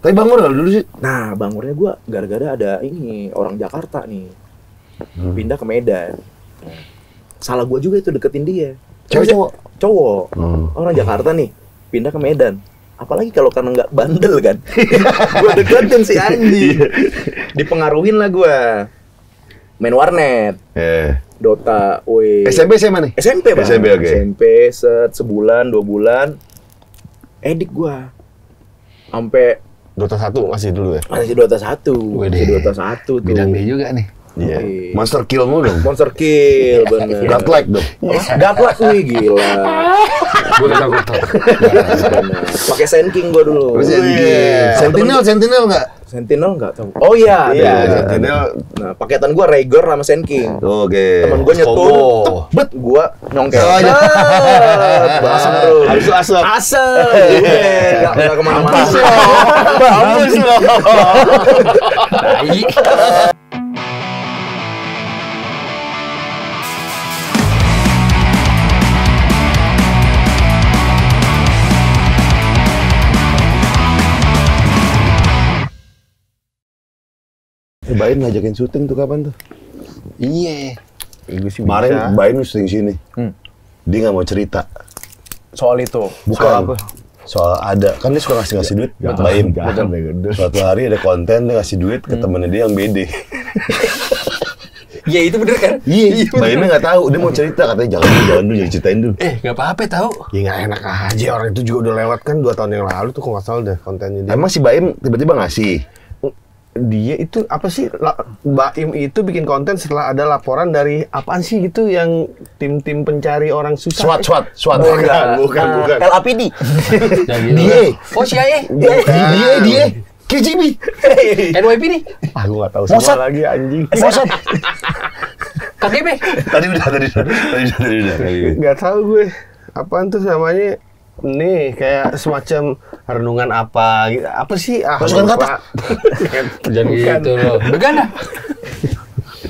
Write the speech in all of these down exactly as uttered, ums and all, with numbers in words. Tapi Bangor nggak dulu sih? Nah, Bangornya gue gara-gara ada ini, orang Jakarta nih. Hmm. Pindah ke Medan. Salah gue juga itu deketin dia. Cewek cowok? Cowok. Hmm. Orang Jakarta nih, pindah ke Medan. Apalagi kalau karena nggak bandel kan. Gue deketin si Andi. Dipengaruhin lah gue. Main warnet. Eh. Dota, woi. S M P saya mana? S M P, Bang. S M P, oke. Okay. S M P, set, sebulan, dua bulan. Edik gue. Sampai... Dota satu masih dulu ya? Masih Dota satu. Masih Dota satu tuh. Bidang dia juga nih. Iya. Yeah. Okay. Monster kill mulu dong. Monster kill, bener. Godlike dong. Godlike, wih gila. Gue udah takut. Pakai Senking gue dulu. Sentinel, Sentinel nggak? Sentinel nggak tahu. Oh iya. Iya, Sentinel. Nah, paketan gue Rager sama Senking. Oke. Okay. Temen gue nyetur, tebet gue nyongkel. Oh, iya. Asem tuh. Harus asem. Asem. Nggak nggak kemana-mana. Bagus loh. Bagus loh. Baim ngajakin syuting tuh kapan tuh? Iya. Kemarin Baim syuting sini. Hmm. Dia nggak mau cerita. Soal itu? Bukan. Soal apa? Soal ada. Kan dia suka ngasih-ngasih duit. Betul. Baim. Betul. Betul. Suatu hari ada konten, dia ngasih duit ke hmm. temennya dia yang bede. Iya itu bener kan? Iya. Baimnya nggak tahu. Dia mau cerita. Katanya jangan dulu, jangan dulu, jangan ceritain dulu. Eh nggak apa-apa tahu? Ya nggak enak aja. Orang itu juga udah lewat kan dua tahun yang lalu tuh. Kok nggak salah deh kontennya dia. Emang si Baim tiba-tiba ngasih? Dia itu apa sih, Baim itu bikin konten setelah ada laporan dari apaan sih gitu yang tim-tim pencari orang susah. Swat, swat, swat. Bukan, bukan, bukan. L A P D. Dia. Oh C I A. Dia, dia. K G B. N Y P D nih. Ah, gue nggak tahu semua lagi anjing. Mossad. K G B. Tadi udah, tadi udah, tadi udah, tadi udah. Nggak tahu gue. Apaan tuh namanya? Nih kayak semacam renungan apa gitu. Apa sih? Ah, masukan kata. Jadi itu loh. Begana.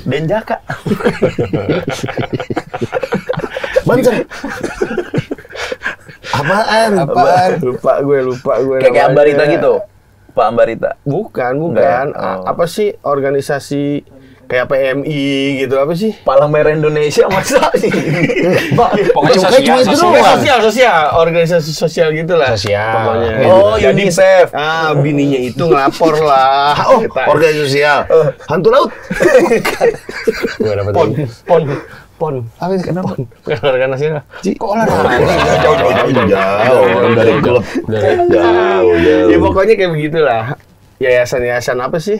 Denjaka. Banjir. Apaan? Apaan? Lupa gue, lupa gue. Kayak Ambarita gitu. Pak Ambarita. Bukan, bukan. Oh. Apa sih organisasi kayak P M I gitu apa sih? Palang Merah Indonesia masa sih? Pokoknya sosial, sosial, sosial, sosial, organisasi sosial gitulah. Sosial. Pokoknya. Oh, UNICEF. Ah, bininya itu ngelapor lah. Oh, organisasi sosial. Hantu laut. Pon, pon, pon. Apa sih kenapa? Organisasi lah. Kok olahraga? Jauh, jauh, jauh, jauh. Dari klub. Jauh, jauh. Ya pokoknya kayak begitulah. Yayasan-yayasan apa sih?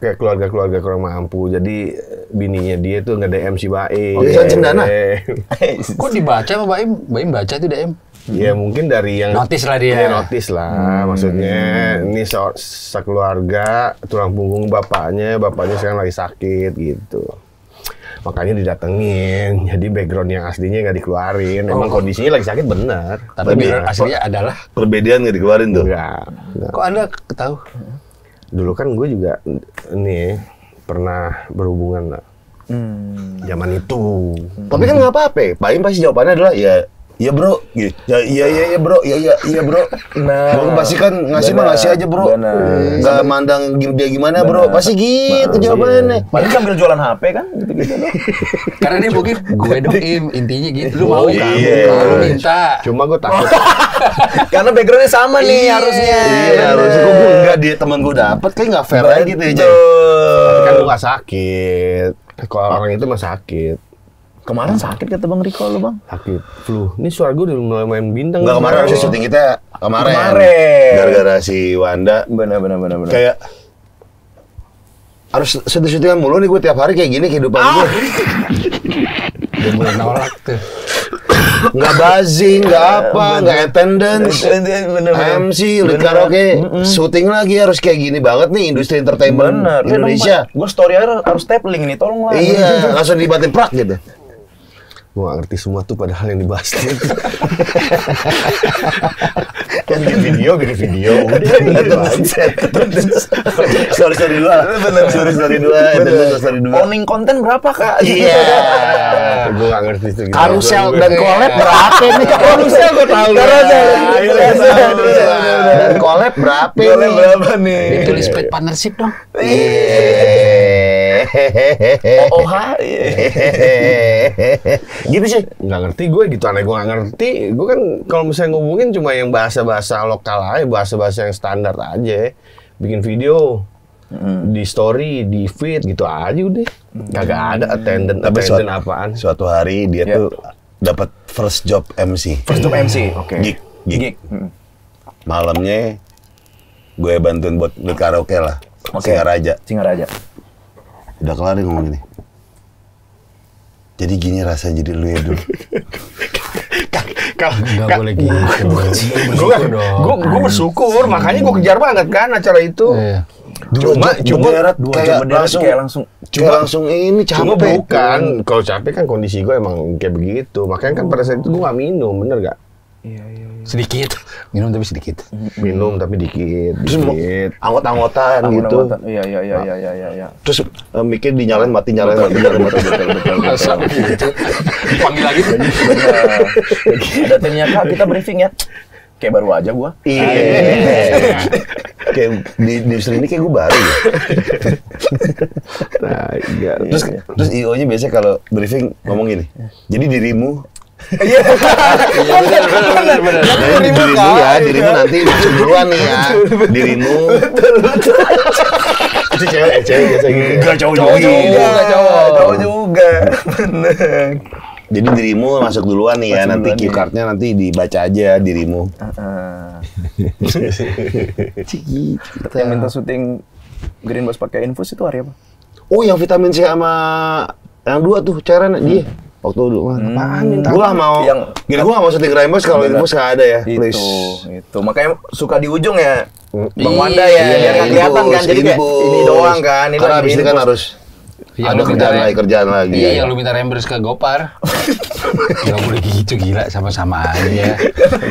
Kayak keluarga-keluarga kurang mampu, jadi bininya dia tuh nge-D M si Baim. Oh, bisa cendana? Kok dibaca sama Baim? Baim baca tuh D M? Ya mungkin dari yang... Notis lah dia. Ya, notis lah. Hmm. Maksudnya, ini se- sekeluarga, tulang punggung bapaknya, bapaknya sekarang lagi sakit gitu. Makanya didatengin, jadi background yang aslinya nggak dikeluarin. Emang oh, kondisinya lagi sakit bener. Tapi background aslinya adalah... Perbedaan nggak dikeluarin tuh? Enggak. Kok Anda ketahu? Dulu kan gue juga nih pernah berhubungan lah hmm. zaman itu. Hmm. Tapi kan nggak apa-apa. Baim pasti jawabannya adalah ya, ya bro, ya, ya, ya, ya bro, ya, ya, ya bro. Nah, gue pasti kan ngasih mah ngasih aja bro. Nggak mandang dia gimana bro. Pasti gitu jawabannya. Paling sambil jualan H P kan. Gitu-gitu. Karena dia mungkin gue dong im intinya gitu. Lu mau kan? Lu minta. Cuma gue takut. Karena backgroundnya sama nih iya, harusnya. Iya harusnya. Gue enggak dia temen gue dapet kayak nggak fair aja gitu ya. Kan lu nggak sakit. Kalau orang itu mah sakit. Kemarin sakit kata Bang Riko lu Bang. Sakit flu. Ini suara gue udah mulai main bintang. Enggak kemarin harusnya syuting kita kemarin. Kemarin. Gara-gara si Wanda. Benar-benar benar-benar. Kayak harus syuting-syutingan mulu nih gue tiap hari kayak gini kehidupan ah. gue. Udah mulai nolak tuh. Nggak buzzing, nggak apa, nggak attendance, M C, udah karaoke, syuting lagi harus kayak gini banget nih industri entertainment bener. Indonesia. Gue story harus harus tapling nih, tolong lah. Iya, langsung dibatin prak gitu. Gue gak ngerti semua tuh padahal yang dibahas itu. Kan bikin video, bikin video. Udah, itu aja. Sorry, sorry dua. Sorry, sorry dua. Owning konten berapa, Kak? Iya. Gue gak ngerti itu. Karusel dan collab berapa nih? Karusel gue tau. Karusel. Dan Spad berapa nih? Golnya berapa nih? Ditulis Spad partnership dong. O O H. Gitu sih. Nggak ngerti gue gitu, aneh gue nggak ngerti. Gue kan kalau misalnya ngomongin cuma yang bahasa-bahasa lokal aja, bahasa-bahasa yang standar aja. Bikin video. Hmm. Di story, di feed gitu aja udah. Kagak ada attendant, hmm. attendant suatu, apaan. Suatu hari dia yeah. tuh dapat first job M C. First job M C, oke. Okay. Gig, gig. gig. Hmm. Malamnya gue bantuin buat karaoke lah. Okay. Singaraja. Singaraja. Udah kelar nih ngomong ini. Jadi gini rasanya jadi lu ya dulu. Kalau nggak boleh gitu. Gue gue gue bersyukur, makanya gue kejar banget kan acara itu. Yeah. Dua cuma cuma berderet, dua kayak langsung kayak langsung cuma kayak langsung ini capek. Cuma bukan kalau capek kan kondisi gue emang kayak begitu. Makanya kan pada saat itu gue gak minum, bener gak? Iya, iya, iya. Sedikit. Minum tapi sedikit. Minum tapi dikit. Dikit. Anggot-anggotan gitu. Iya, iya, iya, iya, iya, iya. Terus mikir dinyalain mati nyalain mati nyalain mati nyalain gitu. Dipanggil lagi. Ada ternyata kita briefing ya. Kayak baru aja gue. Iya. Kayak di industri ini kayak gue baru ya. Nah, iya. Terus, iya. terus I O-nya biasanya kalau briefing ngomong gini. Jadi dirimu. Iya. Benar, benar, benar. Dirimu ya, dirimu nanti duluan nih ya. Dirimu. Itu cewek, cewek biasa gitu. Enggak cowok juga. Cowok juga. Benar. Jadi dirimu masuk duluan nih ya, nanti Q card-nya nanti dibaca aja dirimu. Ciki, yang minta syuting Green Boss pakai infus itu hari apa? Oh, yang vitamin C sama yang dua tuh cairan dia. Waktu dulu mah apaan minta? Gua mau yang gua mau syuting Green Boss kalau infus enggak ada ya. Itu, itu. Makanya suka di ujung ya. Bang Wanda ya, biar kelihatan kan jadi kayak ini doang kan, ini kan harus yang ada kerjaan lagi, kerjaan lagi. Iya, yang lu minta reimburse ke Gopar. Gak boleh gitu, gila. Sama-sama aja.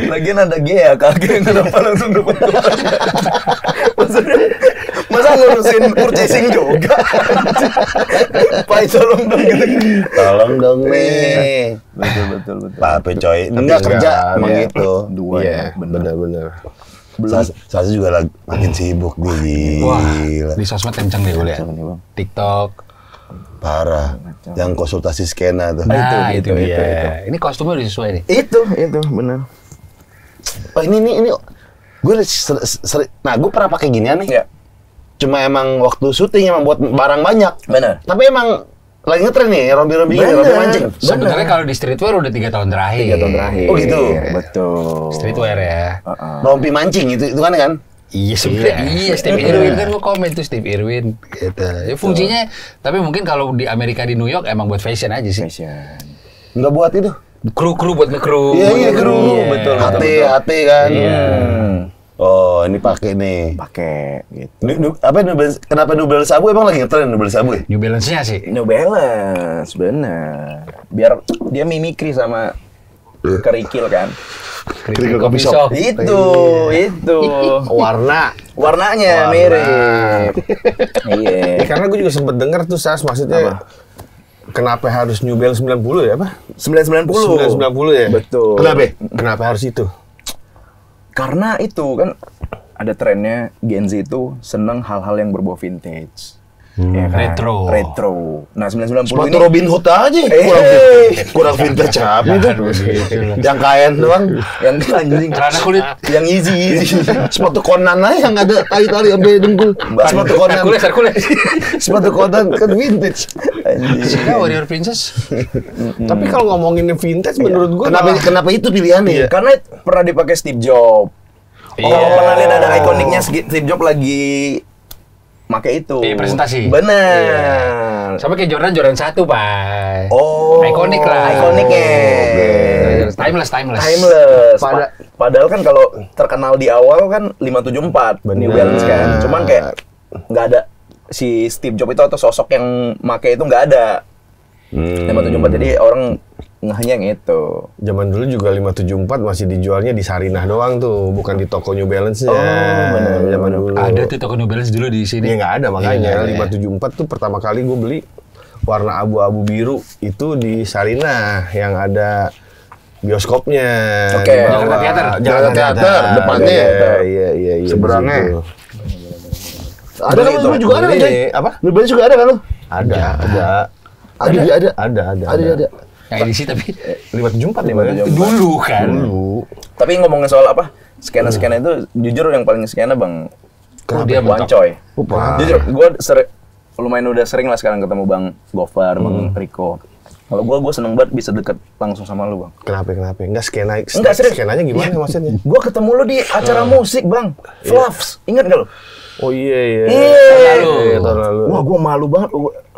Lagian ada G ya, kakek yang kenapa langsung dukung Gopar. Maksudnya, masa ngurusin purchasing juga? Pak, tolong dong. Tolong dong, nih. Betul, betul, betul. Pak, coy. Enggak kerja, emang gitu. Dua, bener-bener. Sasa juga makin sibuk, gila. Di sosmed kenceng deh, gue liat. TikTok. Parah, macam yang konsultasi skena tuh. Nah, itu, itu, itu, itu, itu. Ini kostumnya udah sesuai nih. Itu, itu, benar. Oh ini, ini, ini. Gue seri, seri, nah gue pernah pakai ginian nih. Ya. Cuma emang waktu syuting emang buat barang banyak. Benar. Tapi emang lagi ngetren nih, rombi-rombi gini, rombi mancing. Sebenarnya kalau di streetwear udah tiga tahun terakhir. Tiga tahun terakhir. Oh gitu. Betul. Streetwear ya. Uh -uh. Rombi mancing itu, itu kan kan. Iya sebenarnya. Iya, Steve Irwin kan gua komen tuh Steve Irwin gitu. Ya fungsinya tapi mungkin kalau di Amerika di New York emang buat fashion aja sih. Fashion. Enggak buat itu. Kru-kru buat nge-kru. Iya, iya, kru, betul. H T H T kan. Iya. Oh, ini pakai nih. Pakai gitu. Apa kenapa New Balance abu emang lagi ngetren New Balance abu? New Balance-nya sih. New Balance, benar. Biar dia mimikri sama kerikil kan. Krikil kopi shop. Itu, itu. Warna. Warnanya Warna. mirip. Iya. Yeah. Karena gue juga sempet dengar tuh, Sas, maksudnya apa? Kenapa harus New Balance sembilan puluh ya, Pak? sembilan sembilan puluh. sembilan sembilan puluh ya? Betul. Kenapa? Kenapa harus itu? Karena itu kan ada trennya Gen Z itu seneng hal-hal yang berbau vintage. Hmm. Ya kan? Retro. Retro. Nah, sembilan sembilan puluh sepatu ini Robin Hood aja. Hey. Kurang, kurang vintage apa itu? Yang kain doang, yang anjing celana kulit, yang easy-easy. Sepatu Conan aja yang ada tali-tali sampai dengkul. Sepatu Conan. Kulit, kulit. Sepatu Conan kan vintage. Anjing. Warrior Princess. Tapi kalau ngomongin vintage menurut gua kenapa malah, kenapa itu pilihannya? Iya. Karena pernah dipakai Steve Jobs. Oh, yeah. Pernah lihat ada ikoniknya Steve Jobs lagi pakai itu. Iya, presentasi. Benar. Iya. Sama kayak Jordan, Jordan satu, Pak. Oh. Ikonik lah. Ikoniknya. Okay. Timeless, timeless. Timeless. Pada, padahal kan kalau terkenal di awal kan lima tujuh empat. New Balance kan. Cuman kayak nggak ada si Steve Jobs itu atau sosok yang pakai itu nggak ada. Hmm. lima tujuh empat, jadi orang ngehnyang itu. Zaman dulu juga lima tujuh empat masih dijualnya di Sarinah doang tuh, bukan di toko New Balance-nya. Oh, benar. Zaman dulu. Ada tuh toko New Balance dulu di sini. Ya nggak ada makanya. Ya, lima tujuh empat tuh pertama kali gue beli warna abu-abu biru itu di Sarinah yang ada bioskopnya. Oke. Jakarta Teater. Jakarta Teater depannya. Iya iya iya. Seberangnya. Ada kan lu juga ada kan? Apa? Lu banyak juga ada kan lu? Ada. Ada. Ada ada ada ada. Ada ada. Kayak di sini tapi lima tujuh empat nih Bang. Dulu kan. Dulu. Tapi ngomongin soal apa? Skena-skena itu jujur yang paling skena Bang dia Wancoy. Jujur gua lumayan udah sering lah sekarang ketemu Bang Gofar, Bang Riko. Kalau gua gua seneng banget bisa deket langsung sama lu, Bang. Kenapa kenapa? Enggak skena. Enggak serius. Skenanya gimana maksudnya? Gua ketemu lu di acara musik, Bang. Fluffs. Ingat enggak lu? Oh iya iya. Iya. Tahun lalu. Wah, gua malu banget.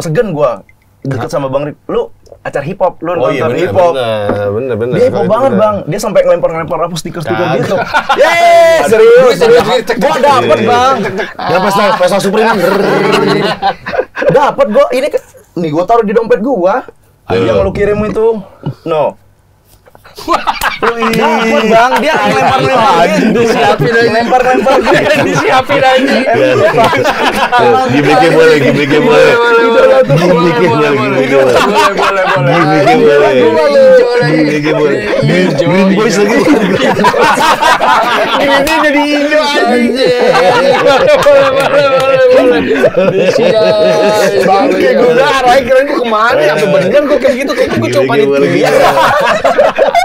Segan gua deket sama Bang Riko. Lu acara hip hop, lu nonton hip hop. Bener bener. Dia hip hop banget, Bang. Dia sampai ngelempar-ngelempar apa stiker-stiker gitu. Yeay, serius. Gua dapet, Bang. Ya pesta pesta Supreme. Dapet gua ini nih gua taruh di dompet gua. Yang lu kirim itu, no. Dapet Bang, dia lempar-lempar disiapin aja. Lempar-lempar disiapin aja. Dibikin boleh, dibikin boleh. Dibikin boleh, dibikin boleh. Dibikin boleh, dibikin boleh. Green Boys lagi. Ini jadi hijau aja. Bangke gue udah arahnya kirain gue kemana. Sampai beneran gue kayak gitu, kayaknya gue coba di T V.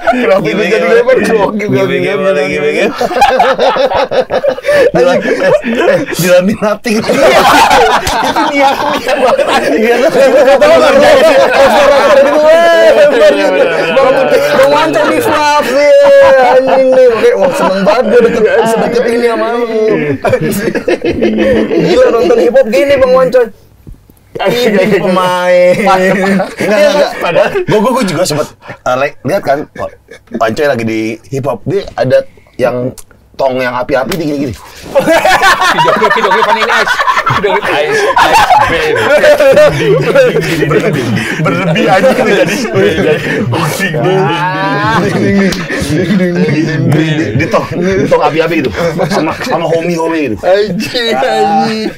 Kenapa ini jadi lebar gokil lagi lagi lagi. Dilamin hati gitu. Itu niat niat banget anjing. Tahu enggak jadi orang-orang gitu. Baru wancar di flap sih anjing nih. Wah, seneng banget gue deket sedikit ini sama lu. Gila nonton hip hop gini Bang Wancoy. Ini pemain. Padahal gue juga sempet lihat kan Pancoy lagi di hip hop. Dia ada yang tong yang api-api gini-gini. Video-video panin ice. Video-video ice. Berlebih aja gitu jadi. Di tong, di tong api-api gitu. Sama sama homie-homie gitu. Anjing, anjing.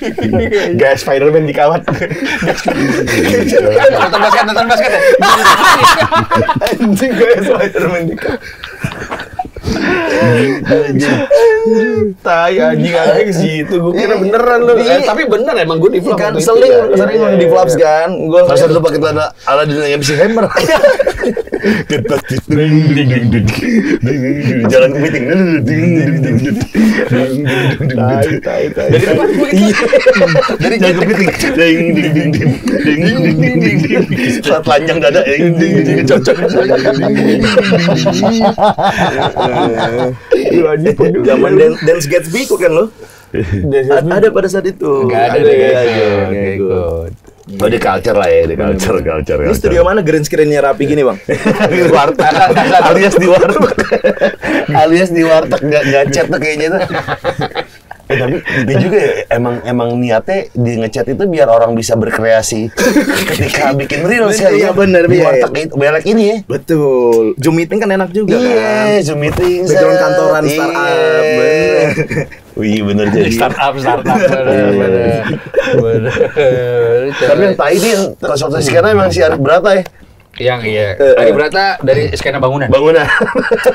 Guys, Spider-Man di kawat. Nonton basket, nonton basket. Anjing, guys, Spider-Man di kawat. Tai anjing aneh ke situ. Gue kira beneran loh. Tapi bener emang gue di vlog kan. Seling sering di vlogs kan. Gue harus lupa kita ada ala dunia yang bisa hammer. Kita jalan ke meeting. Tai tai tai. Jadi apa? Jadi jalan ke meeting. Saat lanjang dada. Cocok. Zaman dance gets big kan lo? Ada pada saat itu. Gak ada deh. Oh di culture lah ya, di culture, culture. Ini studio mana green screen-nya rapi gini Bang? Di warteg. Alias di warteg. Alias di warteg nggak ngechat tuh kayaknya tuh. Eh, tapi dia juga ya, emang emang niatnya di ngechat itu biar orang bisa berkreasi ketika bikin reels kan ya benar biar belak ini ya betul Zoom meeting kan enak juga kan iya Zoom meeting background kantoran startup bener wih bener jadi startup startup bener tapi yang tadi dia konsultasi sekarang emang si Arif Berata ya yang iya Arif Berata dari skena bangunan bangunan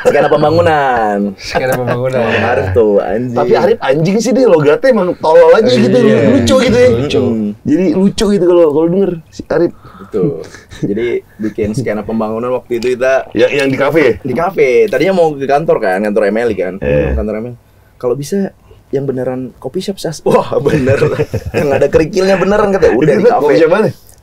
skena pembangunan skena pembangunan Arif tuh anjing tapi Arif anjing sih dia logatnya emang tolol aja gitu lucu gitu ya jadi lucu gitu kalau kalau denger si Arif betul jadi bikin skena pembangunan waktu itu kita yang yang di kafe di kafe tadinya mau ke kantor kan kantor Emily kan kantor Emily kalau bisa yang beneran kopi shop sas wah bener yang ada kerikilnya beneran kata udah di kafe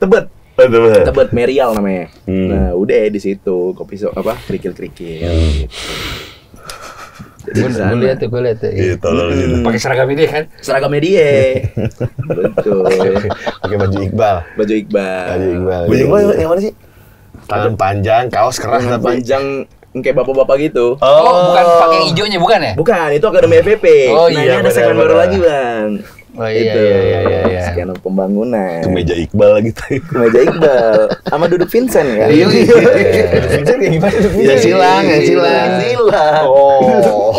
Tebet Tebet Merial namanya. Hmm. Nah, udah di situ kopi so, apa kerikil-kerikil gitu. Gue lihat tuh, gue lihat tuh. Iya, tolol gitu. Pakai seragam ini kan? Seragam media. Betul. Pakai baju Iqbal. Baju Iqbal. Baju Iqbal. Baju Iqbal yang mana sih? Tangan panjang, kaos keras tapi panjang kayak bapak-bapak gitu. Oh, oh, bukan pakai hijaunya, bukan ya? Bukan, itu Akademi F P P. Oh, nah, iya, ini ada segmen baru lagi, Bang. Oh iya, itu. iya iya iya skena pembangunan kemeja Iqbal gitu kemeja Iqbal sama duduk Vincent kan iya iya Vincent kayak gimana duduk Vincent ya silang ya silang silang oh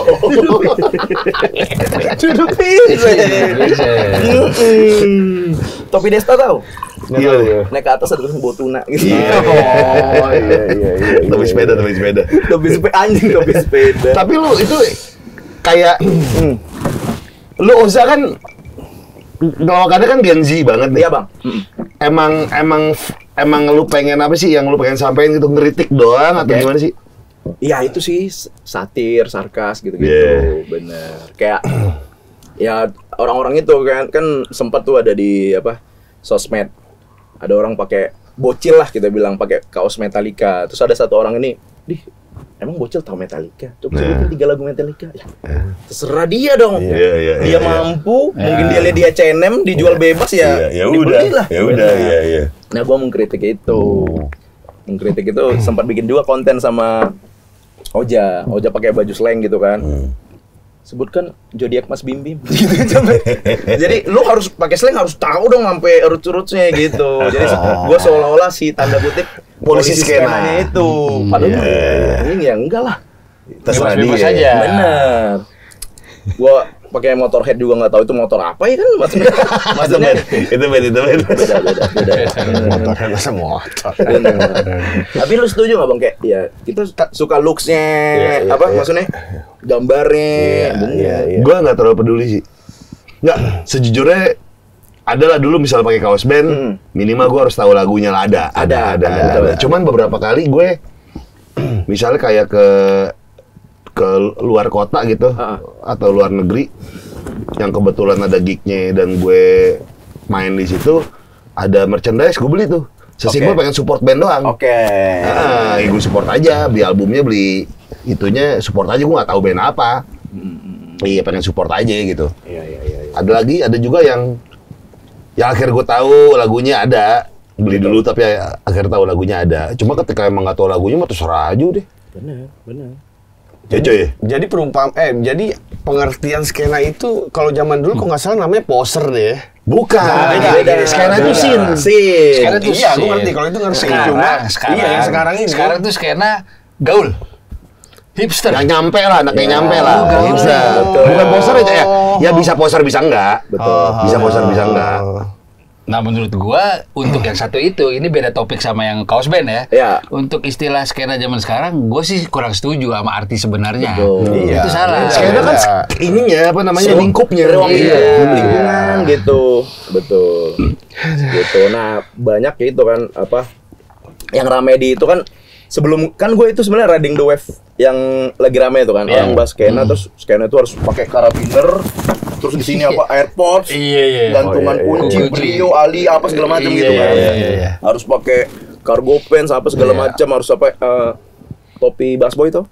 duduk Vincent topi Desta tau Iya, iya. Naik ke atas ada tulisan Botuna gitu. Iya, oh, iya, iya, iya. Topi sepeda, topi sepeda. Topi sepeda, anjing topi sepeda. Tapi lu itu kayak, lu Oza kan, lawakannya kan Gen Z banget nih. Iya bang. Emang, emang, emang lu pengen apa sih yang lu pengen sampein gitu? Ngeritik doang atau gimana sih? Iya itu sih, satir, sarkas gitu-gitu, bener. Kayak, ya orang-orang itu kan kan sempat tuh ada di apa sosmed, ada orang pakai bocil lah kita bilang pakai kaos Metallica, terus ada satu orang ini, dih emang bocil tahu Metallica, coba sebutin tiga lagu Metallica, ya, terserah dia dong, yeah, yeah, yeah, dia yeah, mampu, yeah. Mungkin dia dia C N M dijual yeah. bebas ya, yeah, yeah, dibelilah, ya udah, ya yeah, yeah. Nah gua mengkritik itu, mengkritik itu sempat bikin juga konten sama Oja, Oja pakai baju slang gitu kan. Hmm. Sebutkan zodiak Mas Bim Bim gitu sampai. Jadi lu harus pakai slang harus tahu dong sampai rut-rutnya gitu. Jadi gua seolah-olah si tanda kutip polisi skenanya itu. Padahal yeah. ini ya enggak lah. Terserah dia saja. Benar. Gua pakai motor head juga enggak tahu itu motor apa ya kan maksudnya. Maksudnya itu beda-beda. Beda-beda. Motor head sama motor. Tapi lu setuju enggak Bang kayak ya kita suka looks-nya apa maksudnya? Gambarnya, yeah, yeah, yeah. Gue nggak terlalu peduli sih. Nggak, sejujurnya adalah dulu misalnya pakai kaos band, mm. minimal gue harus tahu lagunya lah ada, ada, ada, ada, ada, ada. Cuman beberapa kali gue, misalnya kayak ke ke luar kota gitu uh-huh. atau luar negeri, yang kebetulan ada gignya dan gue main di situ, ada merchandise gue beli tuh. Sesimpel okay. pengen support band doang. Oke. Okay. Nah, ya gue support aja, beli albumnya beli. Itunya support aja, gue nggak tahu band apa. Hmm. Iya pengen support aja gitu. Iya, iya, iya. Ada lagi, ada juga yang yang akhir gue tahu lagunya ada, beli dulu tapi akhir tahu lagunya ada. Cuma ketika emang nggak tahu lagunya, mah terserah aja deh. Bener, bener. Jadi, jadi perumpam, eh jadi pengertian skena itu kalau zaman dulu kok nggak salah namanya poser deh. Bukan. Nah, beda. Skena itu scene. Skena itu iya, gue ngerti kalau itu ngerti. Cuma iya yang sekarang ini. Sekarang itu skena gaul. Hipster. Yang nyampe lah, anaknya yeah. nyampe lah. Oh, hipster. Betul. Bukan poser aja ya. Ya bisa poser bisa enggak. Betul. Bisa poser bisa enggak. Nah menurut gua untuk yang satu itu ini beda topik sama yang kaos band ya. Yeah. Untuk istilah skena zaman sekarang, gua sih kurang setuju sama arti sebenarnya. Iya. Itu salah. Skena kan ininya apa namanya lingkupnya. Iya. Lingkungan gitu. Betul. Gitu. Nah banyak gitu kan apa yang rame di itu kan. Sebelum kan gue itu sebenarnya riding the wave yang lagi rame itu kan yeah. orang bahas skena mm. terus skena itu harus pakai karabiner terus di sini apa airpods yeah, yeah. gantungan oh, yeah, kunci yeah. brio ali apa segala macam yeah, gitu kan yeah, yeah, yeah. harus pakai cargo pants apa segala yeah. macam harus apa uh, topi busboy itu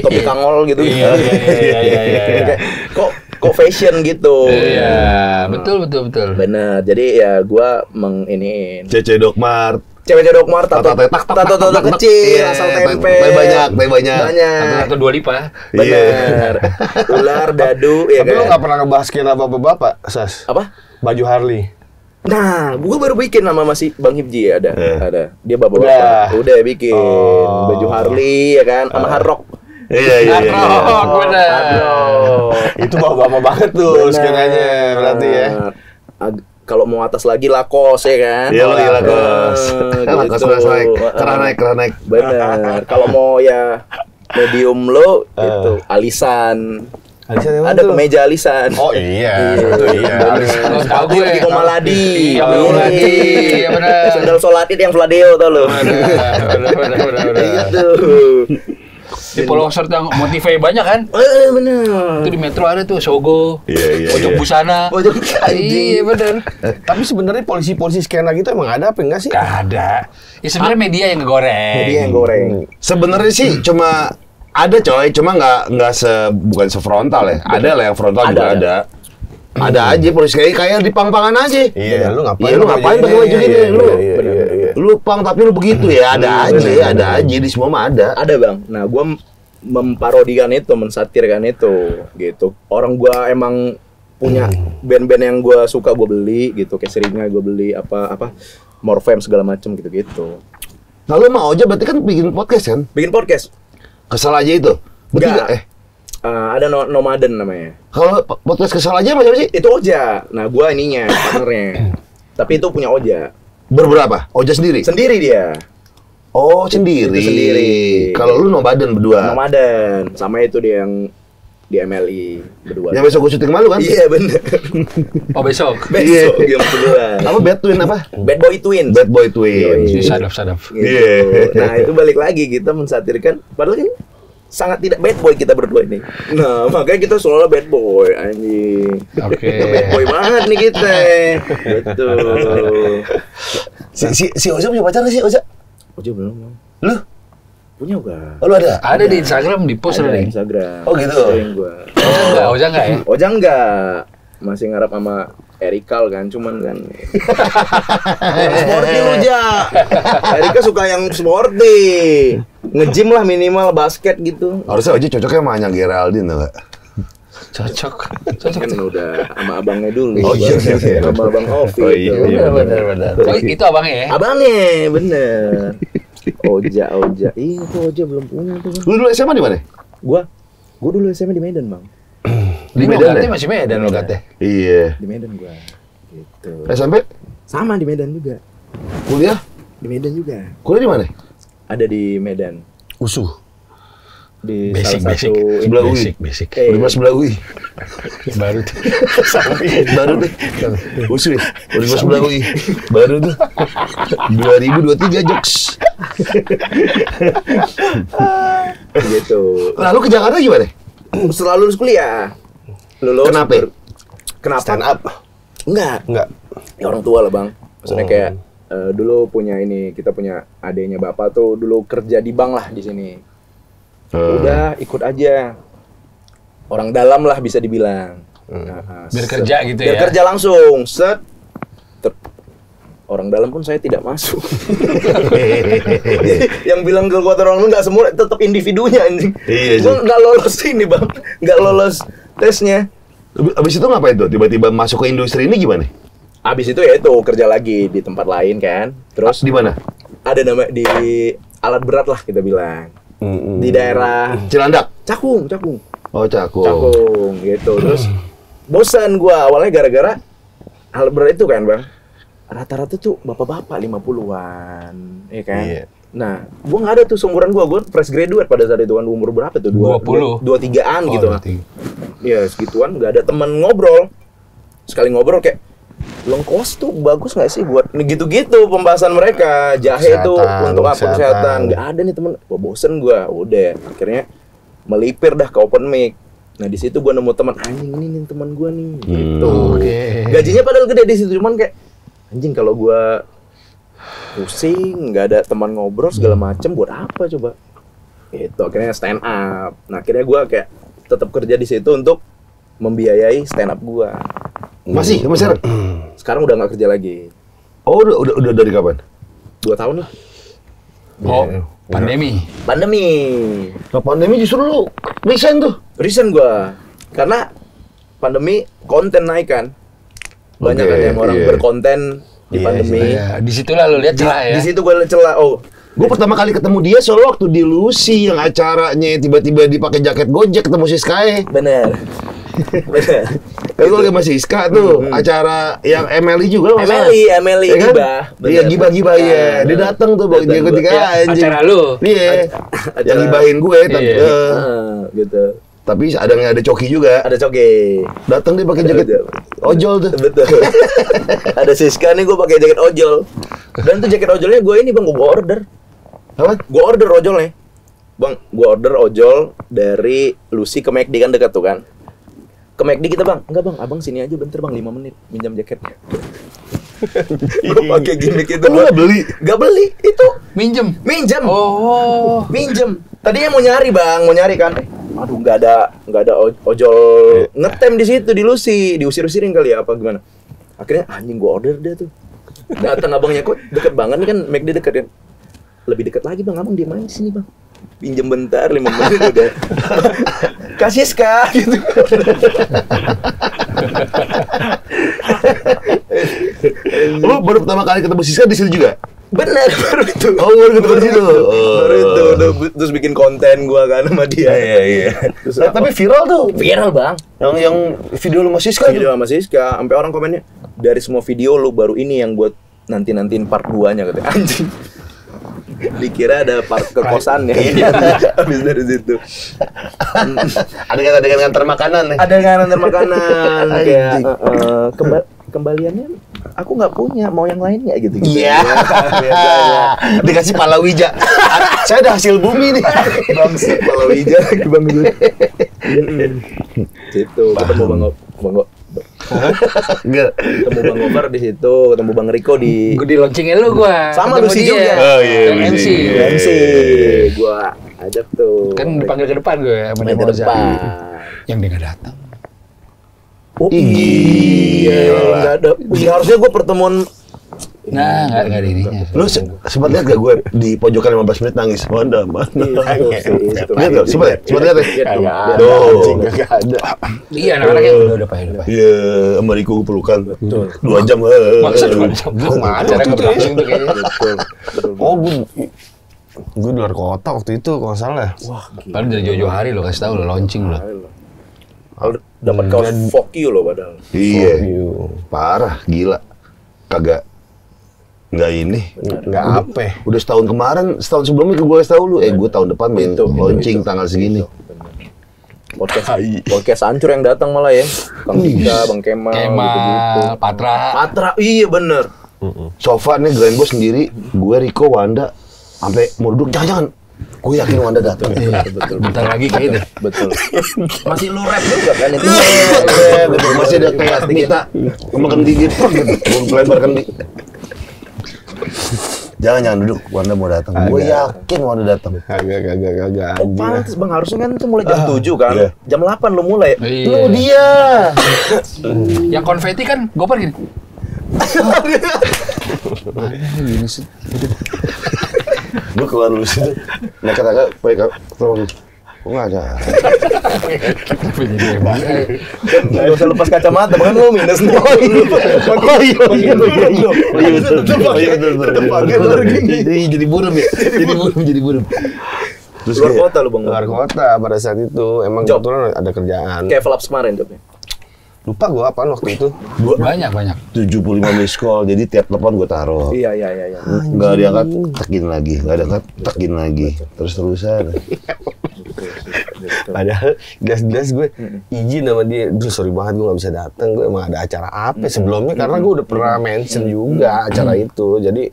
topi kangol gitu yeah, yeah, yeah, yeah, yeah, yeah. kok kok fashion gitu yeah, nah, betul betul betul benar jadi ya gue menginin C C Dokmart cewek-cewek dokmar, tato tato kecil, asal tempe banyak, banyak atau dua lipa bener ular, dadu ya kan? Tapi lo gak pernah ngebahas skena bapak-bapak, Sas? Apa? Baju Harley nah, gue baru bikin sama masih Bang Hipji ada ada dia bapak-bapak udah bikin baju Harley ya kan, sama Hard Rock iya, iya, iya itu bapak-bapak banget tuh skenanya berarti ya kalau mau atas lagi Lakos ya kan? Iya lagi Lakos. Lakos keras naik, keras naik, keras naik. Benar. Kalau mau ya medium low itu alisan. Ada kemeja alisan. Oh iya, itu iya. Tahu gue Riko Maladi, Riko Maladi, sendal Solatit yang Vladeo tau lo. Itu. Di followersnya yang motivasi banyak kan? Eh benar. Itu di metro ada tuh Sogo, yeah, yeah, pojok yeah. busana, pojok iya benar. Tapi sebenarnya polisi-polisi skena gitu emang ada apa enggak sih? Nggak ada. Ya sebenarnya ah. media yang ngegoreng. Media yang goreng. Sebenarnya sih cuma ada coy, cuma nggak nggak se bukan sefrontal ya. Ada lah yang frontal ada, juga ada. ada. Ada aja polisi kayak kayak di pang-pangan aja. Iya, lu ngapain? Iya, lu ngapain pakai baju gini lu? Lu pang tapi lu begitu ya. Ada aja, ada aja di semua mah ada. Ada, Bang. Nah, gua memparodikan itu, mensatirkan itu gitu. Orang gua emang punya band-band yang gua suka gua beli gitu, kayak seringa gua beli apa apa Morfem segala macam gitu-gitu. Nah, lu mau aja berarti kan bikin podcast kan? Bikin podcast. Kesal aja itu. Enggak eh Uh, ada no nomaden namanya. Kalau podcast kesal aja macam apa sih? Itu Oja. Nah, gua ininya partnernya. Tapi itu punya Oja. Berberapa? Oja sendiri? Sendiri dia. Oh, sendiri. Itu sendiri. Kalau lu nomaden berdua? Nomaden. Sama itu dia yang di M L I berdua. Yang besok gue syuting malu kan? Iya, yeah, bener. Oh, besok. Besok yeah. Game kedua. Apa Bad Twin apa? Bad Boy Twin. Bad Boy Twin. Sadap-sadap. Gitu. Yeah. Nah, itu balik lagi kita mensatirkan padahal kan sangat tidak bad boy kita berdua ini. Nah, makanya kita selalu bad boy anjing. Oke. Okay. Bad boy banget nih kita. Gitu. Si si si Oja punya pacar enggak sih, Oja? Oja belum. Lu? Punya gak? Oh, lu ada? Ada di Instagram, di post ada di Instagram. Oh gitu? Gua. Oh, enggak, Oja enggak ya? Oja enggak. Masih ngarep sama Erikal kan, cuman kan sporty lu, Ja. Erika suka yang sporty. Nge-gym lah minimal, basket gitu. Harusnya Oja cocoknya sama Anya Geraldine enggak? Cocok. Cocok kan udah sama abangnya dulu. Oh iya, iya, iya. Sama abang Ovi. Oh iya, iya, bener-bener. Oh itu abangnya ya? Abangnya, bener. Oja, Oja. Ih, itu Oja belum punya tuh, Bang. Lu dulu S M A di mana? Gua. Gua dulu S M A di Medan, Bang. Di Medan ya? Masih Medan lo katanya. Iya. Di Medan gua. Gitu. S M P? Sama di Medan juga. Kuliah? Di Medan juga. Kuliah di mana? Ada di Medan. U S U. Di basic, salah basic. Satu sebelah U I. Basic, basic. Eh. Udah sebelah U I. Baru tuh. Baru tuh. U S U ya? Udah sebelah U I. Baru tuh. dua ribu dua puluh tiga jokes. Gitu. Lalu ke Jakarta gimana? Setelah lulus kuliah. Lulus. Kenapa? Ber... Kenapa? Stand up? Enggak. Enggak. Ya orang tua lah, Bang. Maksudnya oh. kayak uh, dulu punya ini, kita punya adeknya Bapak tuh dulu kerja di bank lah di sini. Hmm. Udah ikut aja. Orang dalam lah bisa dibilang. Hmm. Nah, biar kerja gitu biar ya. Biar kerja langsung. Set. Ter... Orang dalam pun saya tidak masuk. Yang bilang kekuatan orang itu nggak semua, tetap individunya anjing. Iya, gua nggak lolos ini Bang, nggak lolos tesnya. Abis itu ngapain tuh? Tiba-tiba masuk ke industri ini gimana? Abis itu ya itu kerja lagi di tempat lain kan. Terus di mana? Ada nama di alat berat lah kita bilang. Mm-hmm. Di daerah Cilandak. Cakung, Cakung. Oh Cakung. Cakung gitu. Terus bosan gua awalnya gara-gara alat berat itu kan Bang. Rata-rata tuh bapak-bapak lima puluhan, ya kan? Yeah. Nah, gua nggak ada tuh seumuran gua, gua fresh graduate pada saat itu kan umur berapa tuh? dua puluh, dua puluh tigaan oh, gitu kan. Ya, segituan nggak ada temen ngobrol. Sekali ngobrol kayak, lengkos tuh bagus nggak sih buat gitu-gitu pembahasan mereka? Jahe tuh untuk apa? Kesehatan. Nggak ada nih temen, wah bosen gua, udah. Akhirnya melipir dah ke open mic. Nah, di situ gua nemu teman anjing ini nih teman gua nih, gitu. Hmm, okay. Gajinya padahal gede di situ, cuman kayak anjing kalau gua pusing, nggak ada teman ngobrol segala macem, buat apa coba? Itu akhirnya stand up. Nah akhirnya gua kayak tetap kerja di situ untuk membiayai stand up gua. Masih? Sampai sekarang? Sekarang udah nggak kerja lagi. Oh udah, udah udah dari kapan? Dua tahun lah. Oh yeah. Pandemi. Pandemi. Nah pandemi justru lu resign tuh? Resign gua karena pandemi konten naik kan. Banyak okay, kan yang orang yeah. berkonten di yeah, pandemi. Yeah. Di situlah lo lihat celah ya. Di situ gue lihat celah. Oh, gue pertama kali ketemu dia soal waktu di Lucy yang acaranya tiba-tiba dipakai jaket Gojek ketemu si Sky. Bener. Bener. Kan gue lagi masih Iska tuh, mm-hmm. acara yang M L I juga masalah. M L I, M L I ya kan? Gibah. Iya, gibah-gibah ya. Gibah, dia datang tuh bagi dia ketika ya, anjing. Acara lu. Iya. Acara... Yang gibahin gue tapi yeah. uh, uh, gitu. Tapi ada ada coki juga. Ada coki. Datang dia pakai jaket ojol tuh. Betul. Ada Siska nih gue pakai jaket ojol. Dan tuh jaket ojolnya gue ini Bang, gue order. Apa? Gue order ojolnya. Bang, gue order ojol dari Lucy ke McD kan dekat tuh kan. Ke McD kita Bang. Enggak Bang, Abang sini aja bentar Bang lima menit minjam jaketnya. Gue pakai gimmick itu. Gue beli. Gak beli itu. Minjem. Minjem. Oh. Minjem. Tadinya mau nyari Bang, mau nyari kan. Aduh, nggak ada nggak ada ojol ngetem di situ di Lucy, diusir-usirin kali ya apa gimana? Akhirnya anjing gua order dia tuh. Datang abangnya kok deket banget kan, McD deket kan. Lebih deket lagi Bang, abang dia main di sini Bang. Pinjam bentar lima menit udah. Kasih ska gitu. Lu baru pertama kali ketemu Siska di situ juga? Bener, baru itu. Oh, baru ketemu di situ. Baru itu, terus bikin konten gua kan sama dia. Iya, iya. Tapi viral tuh. Viral, Bang. Yang yang video lu sama Siska. Video sama Siska, sampai orang komennya dari semua video lu baru ini yang buat nanti-nantiin part dua-nya katanya. Anjing. Dikira ada part ke kosannya. Habis dari situ. Ada yang ada ngantar makanan nih. Ada yang ngantar makanan kayak uh, kemba kembaliannya aku nggak punya, mau yang lainnya gitu gitu. Iya. Yeah. Dikasih palawija. Saya ada hasil bumi nih. Bangsa palawija di Bang Gun. Itu ketemu Bang Bang enggak. Ketemu Bang Gofar di situ, ketemu Bang Riko di di launching-nya lu gua. Sama lu si juga. Oh iya, yeah, M C. Yeah. M C. Gua ajak tuh. Kan dipanggil ke depan gue sama Demo Oja. Yang dia enggak datang. Oh, iya, enggak ada. Ya, harusnya gua pertemuan nah, enggak enggak ada ininya. Lu sempat lihat enggak gue di pojokan lima belas menit nangis Wanda mana? Iya, itu. Sempat lihat, sempat lihat. Enggak ada. Iya, anak-anaknya udah udah pahit. Iya, sama Riko pelukan. dua jam. Masa dua jam. Mana cara ngebrangin tuh kayaknya. Oh, gue di luar kota waktu itu kalau salah. Wah, padahal dari jauh-jauh hari lo kasih tahu lo launching lo. Dapat kaos fuck you lo padahal. Iya. Parah, gila. Kagak Enggak ini, enggak apa. Udah setahun kemarin, setahun sebelumnya gue kasih tahu lu, eh gue tahun depan main launching tanggal segini. Podcast, podcast hancur yang datang malah ya, Bang Tiga, Bang Kemal, gitu-gitu. Patra, Patra, iya bener. Sofa nih grand gue sendiri, gue Riko, Wanda, sampai mau duduk jangan-jangan. Gue yakin Wanda datang. Iya, betul. Bentar lagi kayaknya. Betul. Masih lu rap juga kan itu. Betul. Masih ada kayak kita makan gigi pek gitu. Belum lebar kan. Jangan jangan duduk, Wanda mau datang. Gue yakin Wanda datang. Agak agak agak. Oh, pantes Bang, harusnya kan itu mulai jam uh, tujuh kan. Iya. Jam delapan lu mulai. Iya. Lu dia. Yang konfeti kan Gopar gini. Gini sih. Gue keluar dulu situ. Nah kata-kata baik tolong. Gue nggak ada. Nggak usah lepas kacamata, bahkan lu minus nol. Oh iya, iya, jadi buram ya, jadi buram, jadi buram. Terus luar kota lu Bang? Luar kota pada saat itu, emang kebetulan ada kerjaan. Kayak Velaps kemarin jobnya. Lupa gue apaan waktu itu? Banyak banyak. tujuh puluh lima miss call, jadi tiap telepon gue taruh. Iya iya iya. Nggak diangkat, tekin lagi. Nggak diangkat, tekin lagi. Terus terusan. Padahal jelas-jelas gue izin sama dia, duh sorry banget gue nggak bisa datang. Gue emang ada acara apa sebelumnya? Karena gue udah pernah mention juga acara itu. Jadi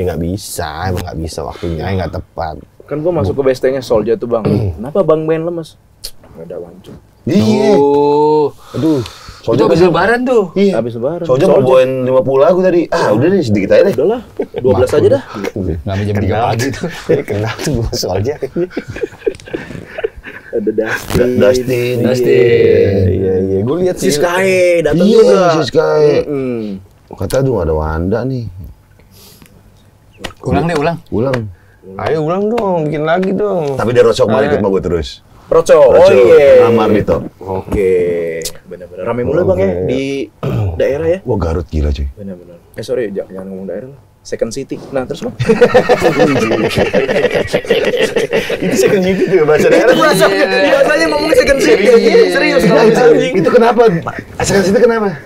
ya nggak bisa, emang nggak bisa waktunya, nggak tepat. Kan gue masuk ke bestnya Solja tuh Bang. Kenapa Bang Ben lemes? Nggak ada wancung. Iya. Aduh. Soalnya habis lebaran tuh. Iya. Habis lebaran. Soalnya mau bawain lima puluh aku tadi. Ah, udah deh sedikit aja deh. Udah lah. dua belas aja dah. Enggak jam tiga pagi tuh. Kenal tuh gua soalnya. Ada Dustin. Dustin. Dustin. Iya, iya. Gua lihat si Sky datang juga. Si Sky. Heeh. Kata aduh ada Wanda nih. Ulang deh, ulang. Ulang. Ayo ulang dong, bikin lagi dong. Tapi dia rocok balik ikut sama gua terus. Roco, oh iya. Amar gitu. Oke, benar-benar ramai mulai Bang ya di daerah ya. Wah Garut gila cuy. Benar-benar. Eh sorry, jangan ngomong daerah lah. Second City. Nah terus Bang. Itu Second City tuh bahasa daerah. Biasanya ngomong Second City. Serius. Itu kenapa? Second City kenapa?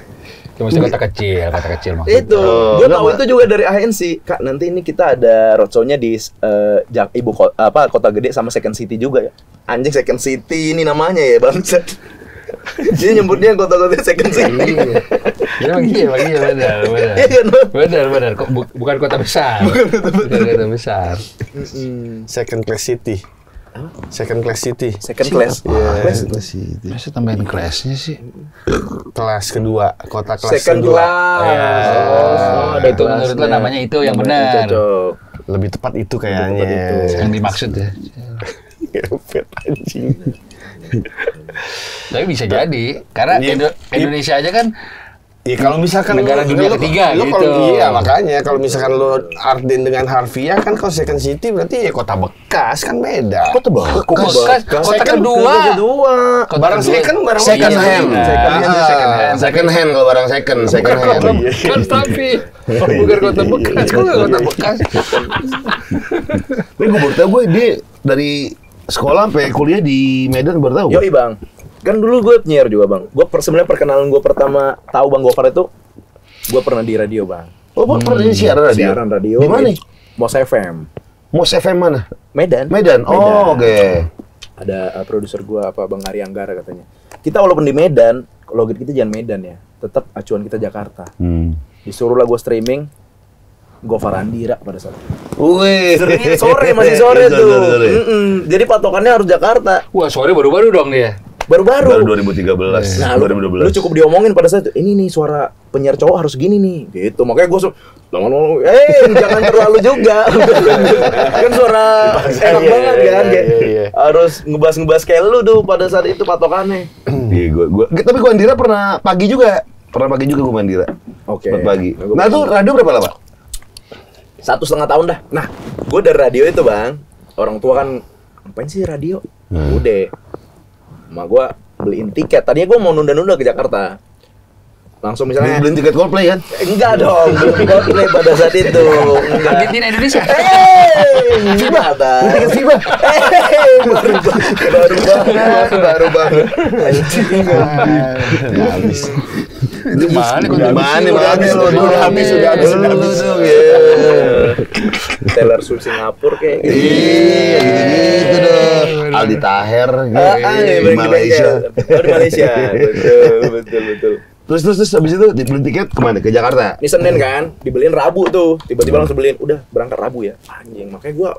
Maksudnya kota kecil, kota kecil maksudnya. Itu, gue tahu itu juga dari A N C. Kak, nanti ini kita ada roadshow-nya di uh, ibu kota, apa kota gede sama Second City juga ya. Anjing Second City ini namanya ya bangsa. Jadi nyebutnya kota-kota Second City. Iya, iya, iya, benar, benar. Benar, benar. Bukan kota besar. Bukan kota besar. Second Class City. Second Class City. Second Class. Masa tambahin class-nya sih? Kelas kedua, kota kelas kedua. Second Class. Itu menurut lo namanya itu yang benar. Lebih tepat itu kayaknya. Yang dimaksud ya. Anjing. Tapi bisa jadi, karena Indonesia aja kan. Iya kalau misalkan negara dunia ketiga gitu. Kalau iya makanya kalau misalkan lo Arden dengan Harfiah kan kalau Second City berarti ya kota bekas kan beda. Kota bekas. Kota kedua. Barang second barang second hand. Second hand kalau barang second second hand. Kan tapi bukan kota bekas, bukan kota bekas. Gue baru tahu gue dia dari sekolah sampai kuliah di Medan baru tahu. Yoi Bang. Kan dulu gue penyiar juga Bang. Gue sebenarnya perkenalan gue pertama tahu Bang Gofar itu, gue pernah di radio Bang. Lo hmm. pernah jadi siaran radio? Siaran radio. Di mana nih? Mos F M. Mos F M mana? Medan. Medan. Oh, oke. Okay. Ada uh, produser gua apa Bang Ari Anggara katanya. Kita walaupun di Medan, login kita jangan Medan ya. Tetap acuan kita Jakarta. Hmm. Disuruhlah gua streaming Gofar Andira pada saat itu. Wih, sore masih sore tuh. Mm -mm. Jadi patokannya harus Jakarta. Wah, sore baru-baru dong dia. Baru-baru. Baru dua ribu tiga belas. Nah, dua ribu dua belas. Lu, lu cukup diomongin pada saat itu. Ini nih suara penyiar cowok harus gini nih. Gitu. Makanya gue suruh, "Eh, hey, jangan terlalu juga." Kan suara enak banget kan. Harus ngebas-ngebas kayak lu tuh pada saat itu patokannya. Iya, gua gua tapi gua Andira pernah pagi juga. Pernah pagi juga gua Andira. Oke. Okay. Pagi. Nah, tuh radio berapa lama? Satu setengah tahun dah. Nah, gue dari radio itu bang, orang tua kan ngapain sih radio? Hmm. Udah, ma gue beliin tiket. Tadinya gue mau nunda-nunda ke Jakarta. Langsung misalnya beliin tiket Coldplay kan? Enggak dong, belum Coldplay pada saat itu. Argentina Indonesia. Hei, FIBA, tiket FIBA. Hei, baru baru banget, baru banget. Nggak habis. Itu mana? Mana? Mana? Sudah habis, sudah habis, sudah habis. Taylor Swift Singapura kayak gitu. Iya, gitu dong. Aldi Taher di Malaysia. Di Malaysia, betul, betul, betul. Terus terus terus habis itu dibeli tiket kemana? Ke Jakarta. Ini Senin kan, dibeliin Rabu tuh. Tiba-tiba langsung beliin, udah berangkat Rabu ya. Anjing, makanya gua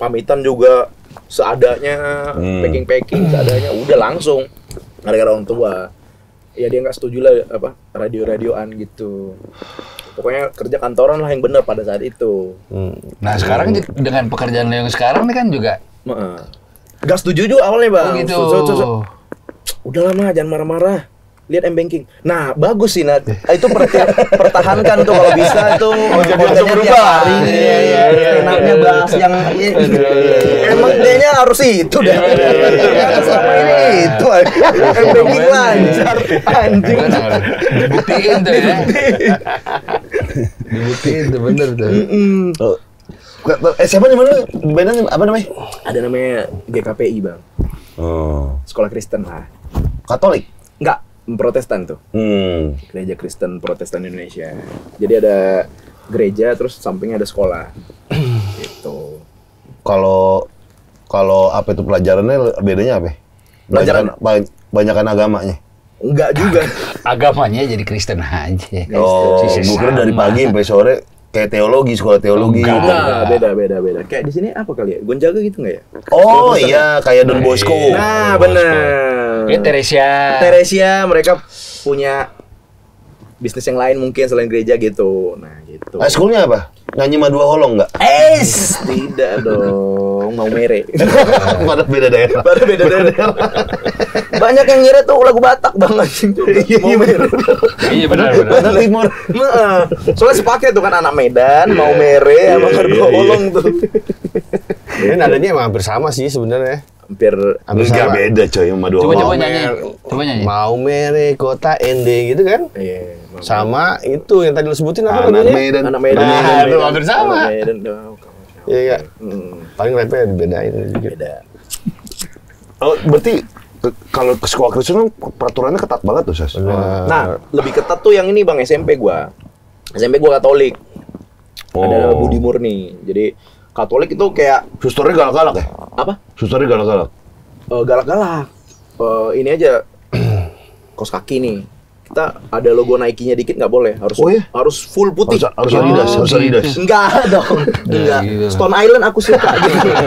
pamitan juga seadanya, packing-packing seadanya, udah langsung. Gara-gara orang tua. Ya dia nggak setuju lah apa radio-radioan gitu. Pokoknya kerja kantoran lah yang bener pada saat itu. Hmm. Nah sekarang hmm. dengan pekerjaan yang sekarang nih kan juga nggak setuju juga awalnya bang. Oh, gitu. So, so, so. Udah lama jangan marah-marah. Lihat M-Banking. Nah, bagus sih, Nat. Itu pertahankan tuh kalau bisa tuh. Oh, jadi langsung berubah. Iya, iya, iya. Enaknya bahas yang... Emang D-nya harus itu dah. Selama ini itu. M-Banking lancar. Anjing. Dibuktiin tuh ya. Dibuktiin tuh, bener tuh. Eh, siapa namanya? Apa namanya? Ada namanya G K P I, Bang. Sekolah Kristen lah. Katolik? Enggak. Protestan tuh, hmm. gereja Kristen Protestan Indonesia. Jadi ada gereja, terus sampingnya ada sekolah. Gitu. Kalau kalau apa itu pelajarannya bedanya apa? Pelajaran banyakan agamanya? Enggak juga. Agamanya jadi Kristen aja. Oh, bukan dari pagi sampai sore kayak teologi, sekolah teologi. Enggak, gitu. Enggak, beda beda beda. Kayak di sini apa kali ya? Gonjaga gitu nggak ya? Oh iya, kayak Don Bosco. Nah, benar. Ya, Teresia. Teresia, mereka punya bisnis yang lain mungkin selain gereja gitu. Nah, gitu. Nah, schoolnya apa? Nyanyi Madua Holong nggak? Eh, tidak dong. Mau mere. Pada beda daerah. Pada beda daerah. Banyak yang ngira tuh lagu Batak banget. Mau mere. Iya benar benar. Batak Timur. Heeh. Soalnya sepaket tuh kan anak Medan, mau mere sama Madua Holong tuh. Ini nadanya emang hampir sama sih sebenarnya. Hampir nggak beda coy sama dua. Coba coba nyanyi. Coba nyanyi. Mau mere kota Ende gitu kan? Iya. Sama itu yang tadi lu sebutin apa namanya? Anak Medan. Anak Medan. Nah, hampir sama. Iya enggak? Paling rapnya dibedain gitu. Beda. Oh, berarti kalau ke sekolah Kristen peraturannya ketat banget tuh, Sas. Nah, lebih ketat tuh yang ini Bang, S M P gua. S M P gua Katolik. Ada Budi Murni. Jadi Katolik itu kayak susternya galak-galak ya? Apa? Susternya galak-galak? Uh, galak-galak. Uh, ini aja kos kaki nih. Kita ada logo Nike-nya dikit nggak boleh, harus oh, iya? harus full putih. Harus Adidas, harus Adidas. Enggak dong. Enggak. Stone Island aku suka.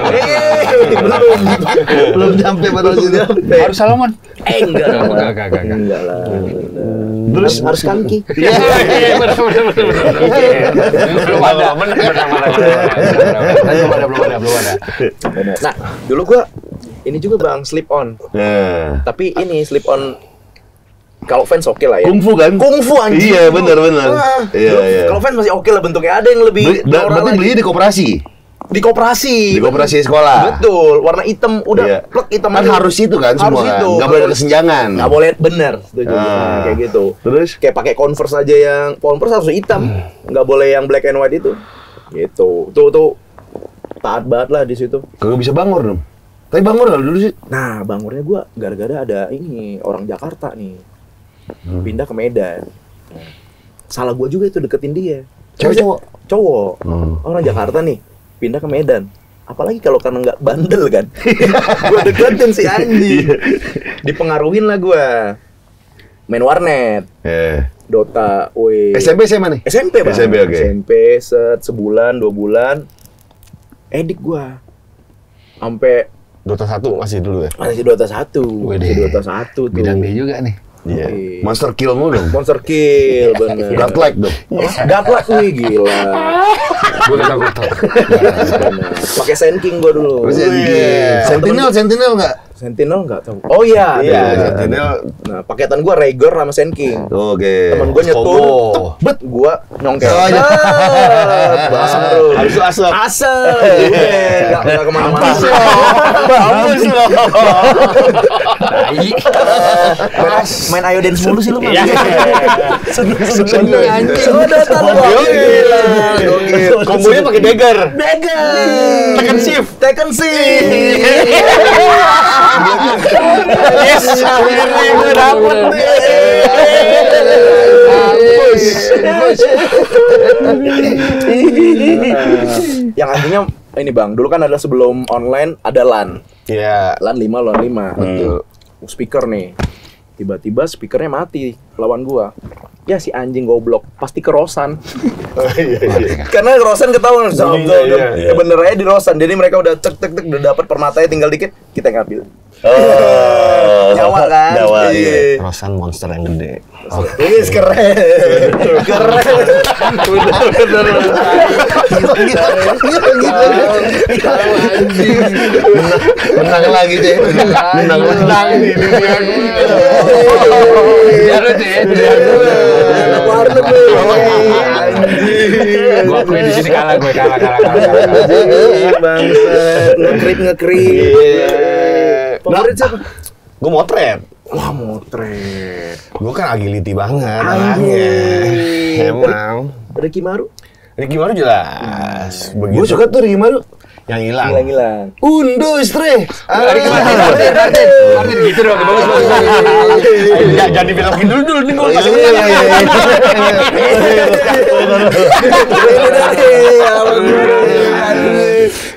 Eh, belum. Belum sampai baru sini. Harus Salomon. Eh, enggak. Enggak, enggak, enggak. Enggak lah. Terus harus kaki. Iya, benar benar benar. Belum ada. Belum ada, belum ada, belum ada. Nah, dulu gua ini juga Bang slip on. Tapi ini slip on kalau fans oke okay lah ya. Kungfu kan? Kungfu anjing. Iya benar benar. Ah, iya iya. Kalau fans masih oke okay lah bentuknya, ada yang lebih. Beli, berarti belinya di koperasi. Di koperasi. Di koperasi sekolah. Betul. Warna hitam udah iya. plek hitam. Kan harus itu kan harus semua. Itu. Kan? Gak boleh ada kesenjangan. Gak boleh bener. Setuju. Ah. Kayak gitu. Terus kayak pakai Converse aja yang Converse harus hitam. Hmm. Gak boleh yang black and white itu. Gitu. Tuh tuh taat banget lah di situ. Kagak bisa bangor dong. Tapi bangor lah dulu sih. Nah, bangornya gua gara-gara ada ini orang Jakarta nih. Hmm. Pindah ke Medan. Salah gua juga itu deketin dia. Cewek cowok? Cowok. Hmm. Orang Jakarta nih, pindah ke Medan. Apalagi kalau karena nggak bandel kan. Gue deketin si Andi. Dipengaruhin lah gue. Main warnet. Yeah. Dota, woi. S M P saya mana? S M P bang. S M P, okay. S M P set sebulan, dua bulan. Edik gua. Sampai Dota satu masih dulu ya? Masih Dota satu. Masih Dota satu tuh. Bidang dia juga nih. Iya. Yeah. Monster kill mulu dong. Monster kill bener. Gak like dong. Gak like wih gila. Gue enggak tahu. Pakai Senking gua dulu. Yeah. Sentinel, Sentinel enggak? Sentinel enggak tahu. Oh iya. Iya, Sentinel. Nah, paketan gua Rager sama Senking. Oh, oke. Okay. Temen gua nyetur. Bet gua nyongkel. Oh, iya. Asem bro. Habis itu asem. Asem. Enggak enggak kemana mana. Habis loh. Habis main Ayo Dance mulu sih lu. Iya. Seneng-seneng anjing. Gokil. Kombonya pakai dagger. Dagger. Tekken shift. Tekken shift. Yes, akhirnya gue dapet nih. Push, push. Yang artinya ini bang, dulu kan adalah sebelum online ada LAN. Iya. LAN lima lawan lima. Betul. Speaker nih. Tiba-tiba speakernya mati lawan gua. Ya si anjing goblok pasti kerosan. Oh, iya, iya. Karena kerosan ketahuan zong zong. Ya bener aja di rosan. Jadi mereka udah cek tek tek udah dapat permatanya tinggal dikit kita ngambil. Oh, nyawa kan. Nyawa, iya. Kerosan monster yang gede. Oh, ini keren. Keren. Udah bener. Menang lagi deh. Menang lagi di dunia gue. Gue akuin di sini kalah gue kalah kalah kalah. Bangset, ngekrip ngekrip. Favorit siapa? Gue motret. Wah motret. Gue kan agility banget orangnya. Emang. Rikimaru. Rikimaru jelas. Gue suka tuh Rikimaru. Yang hilang. Hilang hilang. Undus tre. Hari kemarin. Hari gitu dong. Bagus bagus. Jangan dibilangin dulu dulu nih gue masih menang.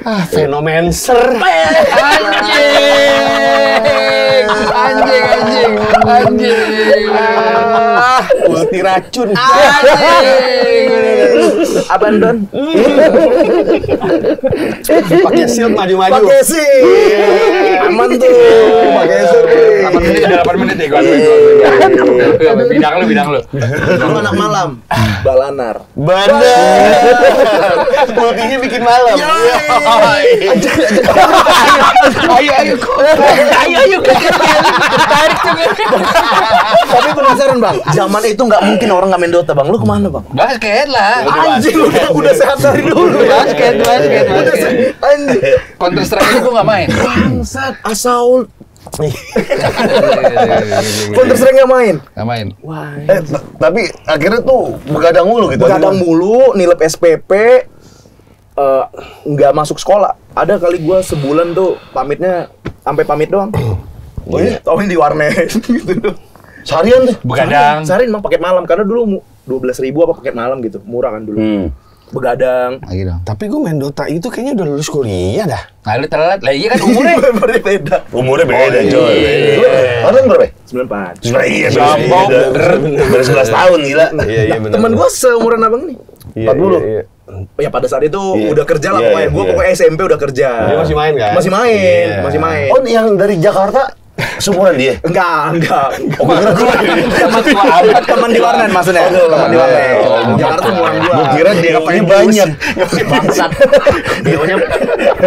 Ah fenomenser. Anjing. Anjing anjing. Anjing. Ah, buati racun. Anjing. Abandon. Pakai shield maju-maju. Pakai shield. Aman tuh. Pakai shield. Aman menit udah delapan menit ya gua. Bidang lu, bidang lu. Kalau anak malam, balanar. Bener. Multinya bikin malam. Ayo ayo. Ayo ayo. Tarik tuh. Tapi penasaran bang, zaman itu nggak mungkin orang nggak main Dota bang. Lu kemana bang? Basket lah. Anjing udah udah sehat dari dulu. Basket, basket, basket. Anjing. Counter Strike itu gue nggak main. Bangsat, asal. Counter Strike nggak main. Nggak main. Wah. Eh tapi akhirnya tuh begadang mulu gitu. Begadang mulu, nilep S P P, nggak masuk sekolah. Ada kali gue sebulan tuh pamitnya sampai pamit doang. Iya. Tahun di warnet gitu tuh. Seharian tuh begadang. Seharian emang paket malam karena dulu dua belas ribu apa paket malam gitu. Murah kan dulu. Hmm. Begadang. Lagi dong. Tapi gue main Dota itu kayaknya udah lulus kuliah dah. Nah, lu telat. Lah iya kan umurnya beda. Umurnya beda, coy. Tahun berapa? sembilan puluh empat. Iya, sombong bener. Beres sebelas tahun gila. Iya, iya bener. Temen gue seumuran abang nih. empat puluh. Ya pada saat itu yeah. udah kerja lah yeah, pokoknya. Gue yeah. pokoknya S M P udah kerja. Dia masih main kan? Masih main, yeah. masih main. Oh, yang dari Jakarta seumuran dia? Enggak, enggak. Oh, teman di warnet maksudnya. Teman di warnet. Jakarta umuran gua. Gua kira dia punya banyak. Bangsat. Dia punya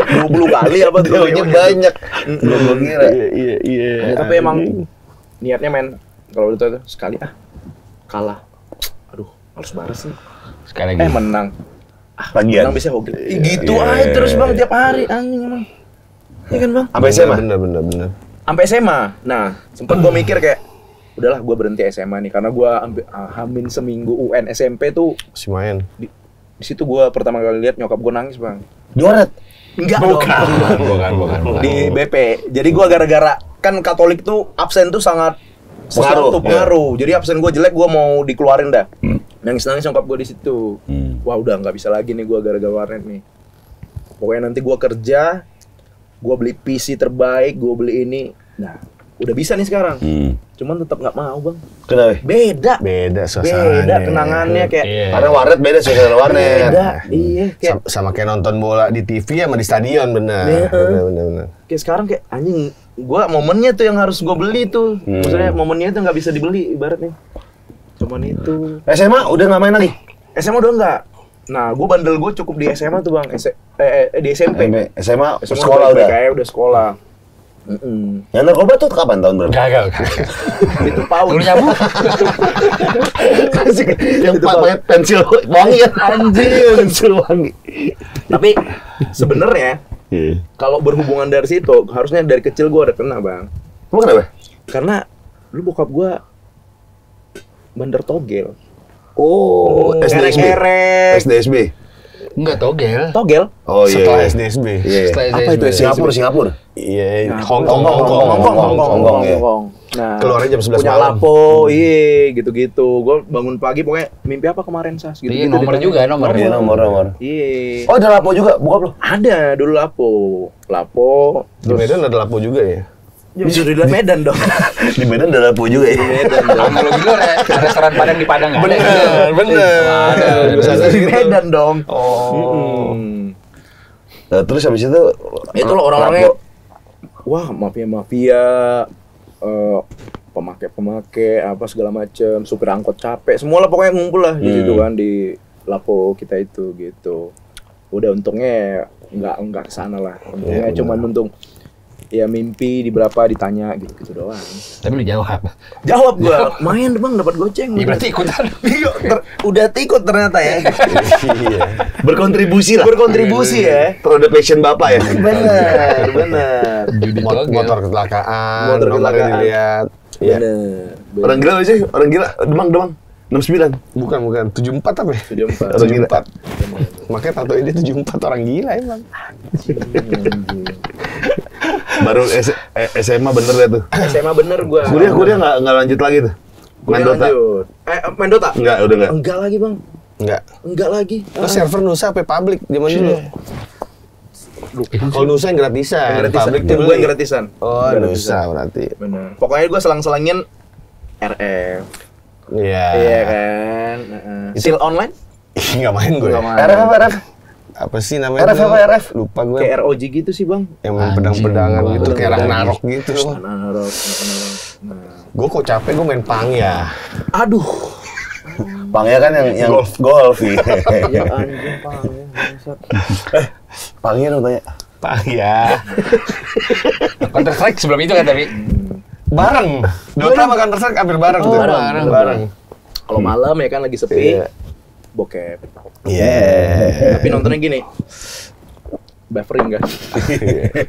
dua puluh kali apa tuh? Dia punya banyak. Gua kira. Iya, iya. Tapi emang niatnya main kalau itu tuh sekali ah kalah. Aduh, harus balas nih. Sekali lagi. Eh menang. Ah, bagian. Menang bisa hoki. Gitu aja terus bang tiap hari anjing emang. Iya kan bang? Sampai S M A. Bener bener bener. Sampai S M A. Nah, sempat gue mikir kayak udahlah gue berhenti S M A nih karena gue hamin seminggu U N S M P tuh masih main. Di, di situ gue pertama kali lihat nyokap gue nangis, Bang. Doret. Enggak dong. Bukan, bukan, bukan, bukan. Di B P. Jadi gue gara-gara kan Katolik tuh absen tuh sangat pengaruh. Pengaruh. Jadi absen gue jelek, gue mau dikeluarin dah. Hmm. Nangis-nangis nyokap gue di situ. Hmm. wah udah nggak bisa lagi nih gue gara-gara warnet nih. Pokoknya nanti gue kerja, gue beli P C terbaik, gue beli ini. Nah, udah bisa nih sekarang. Hmm. Cuman tetap nggak mau bang. Kenapa? Beda. Beda suasananya. Beda kenangannya kayak. Iya. Karena warnet beda suasana warnet. Beda. Iya. Kayak... sama kayak nonton bola di T V sama di stadion bener. Bener, bener, bener. Kayak sekarang kayak anjing. Gue momennya tuh yang harus gue beli tuh. Hmm. Maksudnya momennya tuh nggak bisa dibeli ibaratnya. Cuman itu. S M A udah nggak main lagi. S M A udah nggak. Nah, gue bandel gue cukup di S M A tuh bang, S eh, eh, di S M P. S M A, S M A sekolah udah. Kayak udah sekolah. Mm -mm. Yang narkoba tuh kapan tahun berapa? Gagal. Itu paut. Dulu nyamuk. Yang pakai pensil wangi ya. Anjir, pensil wangi. Tapi sebenarnya kalau berhubungan dari situ, harusnya dari kecil gue udah kena bang. Kamu kenapa? Karena lu bokap gue bandar togel. Oh, S D S B. S D S B. Enggak togel. Togel. Oh iya. Setelah S D S B. Apa itu Singapura Singapura? Iya. Hong Kong Hong Kong Hong Kong Hong Kong. Nah, keluarnya jam sebelas malam. Punya lapo, iya gitu-gitu. Gue bangun pagi pokoknya mimpi apa kemarin Sas gitu. Iya nomor juga nomor. Iya nomor nomor. Iya. Oh ada lapo juga bokap lo? Ada dulu lapo. Lapo. Di Medan ada lapo juga ya. Bisa di Medan dong. Di Medan ada lapo juga ya. Kalau gitu restoran Padang di Padang nggak ada. Bener, bener. Ada di Medan dong. Oh. Nah terus habis itu, itu loh orang-orangnya. Wah mafia-mafia, pemakai-pemakai apa segala macem, supir angkot capek, semua lah pokoknya ngumpul lah di situ kan di lapo kita itu gitu. Udah untungnya nggak nggak kesana lah. Untungnya cuma untung. Ya mimpi di berapa ditanya gitu-gitu doang. Tapi lu jawab. Jawab gua. Main Bang dapat goceng. Ya berarti ikutan. Udah ikut ternyata ya. Berkontribusi lah. Berkontribusi ya. Produk passion Bapak ya. Benar, benar. Motor kecelakaan, motor kecelakaan dilihat. Iya. Orang gila sih, orang gila. Demang, Demang. enam sembilan. Bukan, bukan. tujuh empat apa ya? tujuh empat. Orang gila. Makanya tato ini tujuh empat orang gila emang. Baru S M A bener deh tuh. S M A bener gua. Kuliah kuliah nggak nggak lanjut lagi tuh. Main Dota. Eh main Dota? Enggak, udah enggak. Enggak lagi bang. Enggak. Enggak lagi. Terus server Nusa apa public zaman dulu? Kalau Nusa yang gratisan, public tuh gue yang gratisan. Oh Nusa berarti. Bener. Pokoknya gua selang-selangin R F. Iya. Iya kan. Still online? Nggak main gue. R F apa R F? Apa sih namanya? R F apa R F? Lupa gue. Kayak R O G gitu sih bang. Emang pedang-pedangan gitu, kayak orang narok gitu. Narok. Gue kok capek gue main pang ya. Aduh. Pang ya kan yang yang golf golf ya. Ya anjing pang ya. Eh, pang ya lo tanya. Pang ya. Counter Strike sebelum itu kan tapi bareng. Dota sama Counter Strike hampir bareng tuh. Bareng. Bareng. Kalau malam ya kan lagi sepi. Bokep. Yeah. Tapi nontonnya gini, buffering kan?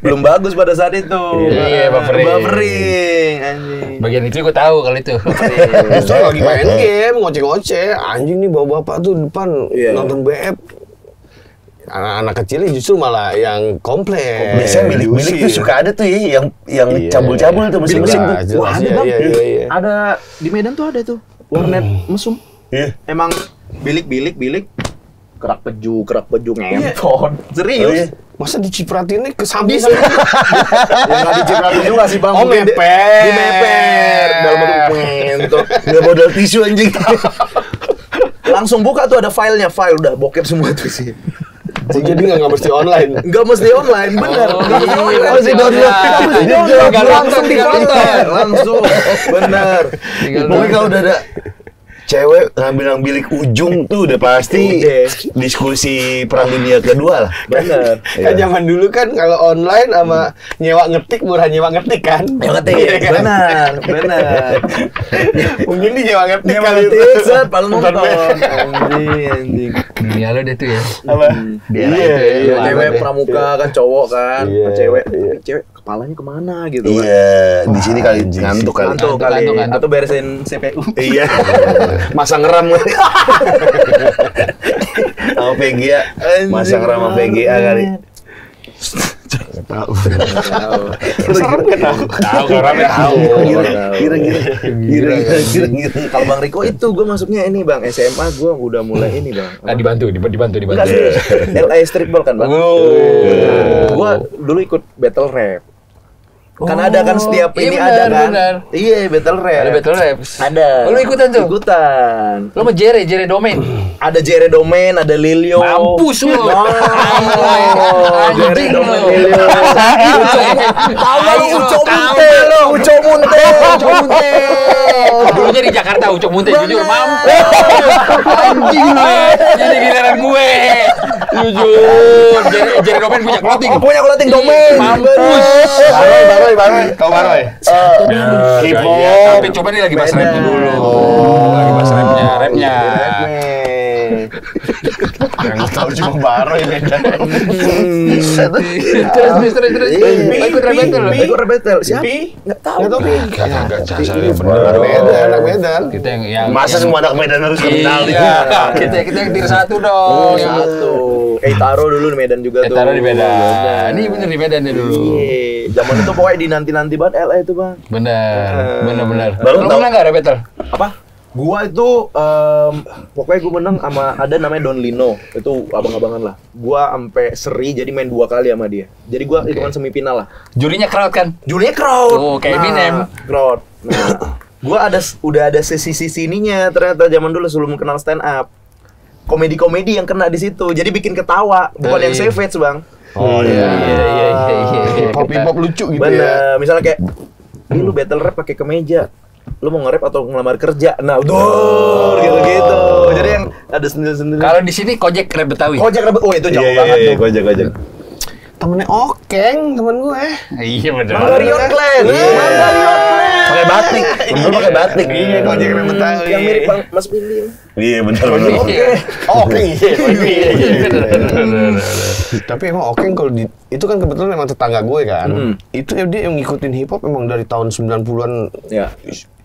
Belum bagus pada saat itu. Iya, yeah, buffering. Buffering, anjing. Bagian itu gue tahu kalau itu. Soalnya lagi main game, ngoceh-ngoceh, anjing nih bapak-bapak tuh depan yeah. Nonton B F. Anak-anak kecilnya justru malah yang komplain. Biasanya milik-milik tuh suka ada tuh ya, yang yang cabul-cabul yeah. Tuh mesin-mesin tuh. Wah, ada bang. Yeah, yeah, yeah. Ada di Medan tuh ada tuh warnet mesum. Yeah. Emang bilik-bilik-bilik kerak peju, kerak peju ngempon. Serius? Oh, iya. Masa dicipratinnya ke samping? Ya nggak dicipratin juga sih bang. Oh meper. Di meper. Dalam bentuk nggak modal tisu anjing. Langsung buka tuh ada filenya, file udah bokep semua tuh sih. Jadi nggak mesti online? Nggak mesti online, bener. Nggak mesti download. Nggak langsung ditonton. Langsung, bener. Pokoknya kalau udah ada cewek ngambil bilik ujung tuh udah pasti Ude. Diskusi perang dunia kedua lah. Bener. Kan ya. Zaman dulu kan kalau online sama hmm. nyewa ngetik murah nyewa ngetik kan. Nyewa ngetik. Ya, kan? Benar, benar. Mungkin di nyewa ngetik nyewa kali ngetik, itu. Set, paling nonton. Anjing, anjing. Dunia lo deh tuh ya. Apa? Iya, iya. Cewek pramuka kan cowok kan. Yeah, cewek, yeah. Tapi cewek kepalanya kemana gitu kan. Iya, yeah. Di sini kali ngantuk kali. Ngantuk kali. Atau beresin C P U. Iya. Masang rem kali. Sama P G A. Masang rem sama P G A kali. tahu. Serem gak tahu. Tahu orang yang tahu. Kira-kira, kira-kira. Kalau Bang Riko itu gue masuknya ini Bang S M A gue udah mulai ini Bang. Nah, dibantu, dibantu, dibantu. L A streetball kan Bang. Gue dulu ikut battle rap. Kan oh, ada kan setiap iya ini bener, ada kan. Bener. Iya, battle rap. Ada battle rap. Ada. Lu ikutan tuh? Ikutan. Lu sama Jere, Jere Domain. Ada Jere Domain, ada Lilio. Mampus lu. Wow. Jere Domain Lilio. Tahu lu Uco Munte lu, Uco Munte, Uco Munte. Dulunya di Jakarta Uco Munte jujur mampus. Anjing lu. Jadi giliran gue. Jujur, Jere, Jere Domain punya clothing. Punya clothing Domain. Mampus. Baru Baroy, kau Baroy. Tapi coba nih lagi bahas rapnya dulu. Lagi bahas rapnya, rapnya. Enggak tahu cuma Baroy beda. Terus mister terus. Ikut rebel, ikut rebel. Siapa? Enggak tahu. Enggak tahu. Benar beda, anak Medan. Kita yang masa semua anak Medan harus kenal dia. Kita kita yang tier satu dong. Satu. Eh taruh dulu di Medan juga tuh. Taruh di Medan. Ini bener di Medan ya dulu. Zaman itu pokoknya di nanti-nanti banget L A itu Bang. Bener, hmm. bener-bener. Lu menang gak Repetel? Apa? Gua itu, um, pokoknya gua menang sama ada namanya Don Lino. Itu abang-abangan lah. Gua ampe seri jadi main dua kali sama dia. Jadi gua okay. hitungan semifinal lah. Jurinya crowd kan? Jurinya crowd! Oh, kayak Eminem. Nah, crowd. Nah, gua ada, udah ada sisi-sisinya ternyata zaman dulu sebelum kenal stand up. Komedi-komedi yang kena di situ. Jadi bikin ketawa. Bukan oh, yang savage Bang. Oh iya, iya, iya, iya, hip-hop lucu gitu ya. Misalnya kayak, ini lu battle rap pakai kemeja, lu mau nge-rap atau ngelamar kerja, nah udah gitu-gitu. Jadi yang ada sendiri-sendiri. Kalau di sini Kojek Rap Betawi. Kojek Rap Betawi, oh itu jauh banget tuh. Kojek, Kojek. Temennya Okeng, temen gue. Iya bener. Mangarion Clan. Mangarion Clan. Pakai batik. Lu pakai batik. Iya, Kojek Rap Betawi. Yang mirip Mas Binding. Iya bener bener. Oke. Oke. Iya iya. Tapi emang Okeng kalau di itu kan kebetulan emang tetangga gue kan. Itu dia yang ngikutin hip hop emang dari tahun sembilan puluhan. Iya.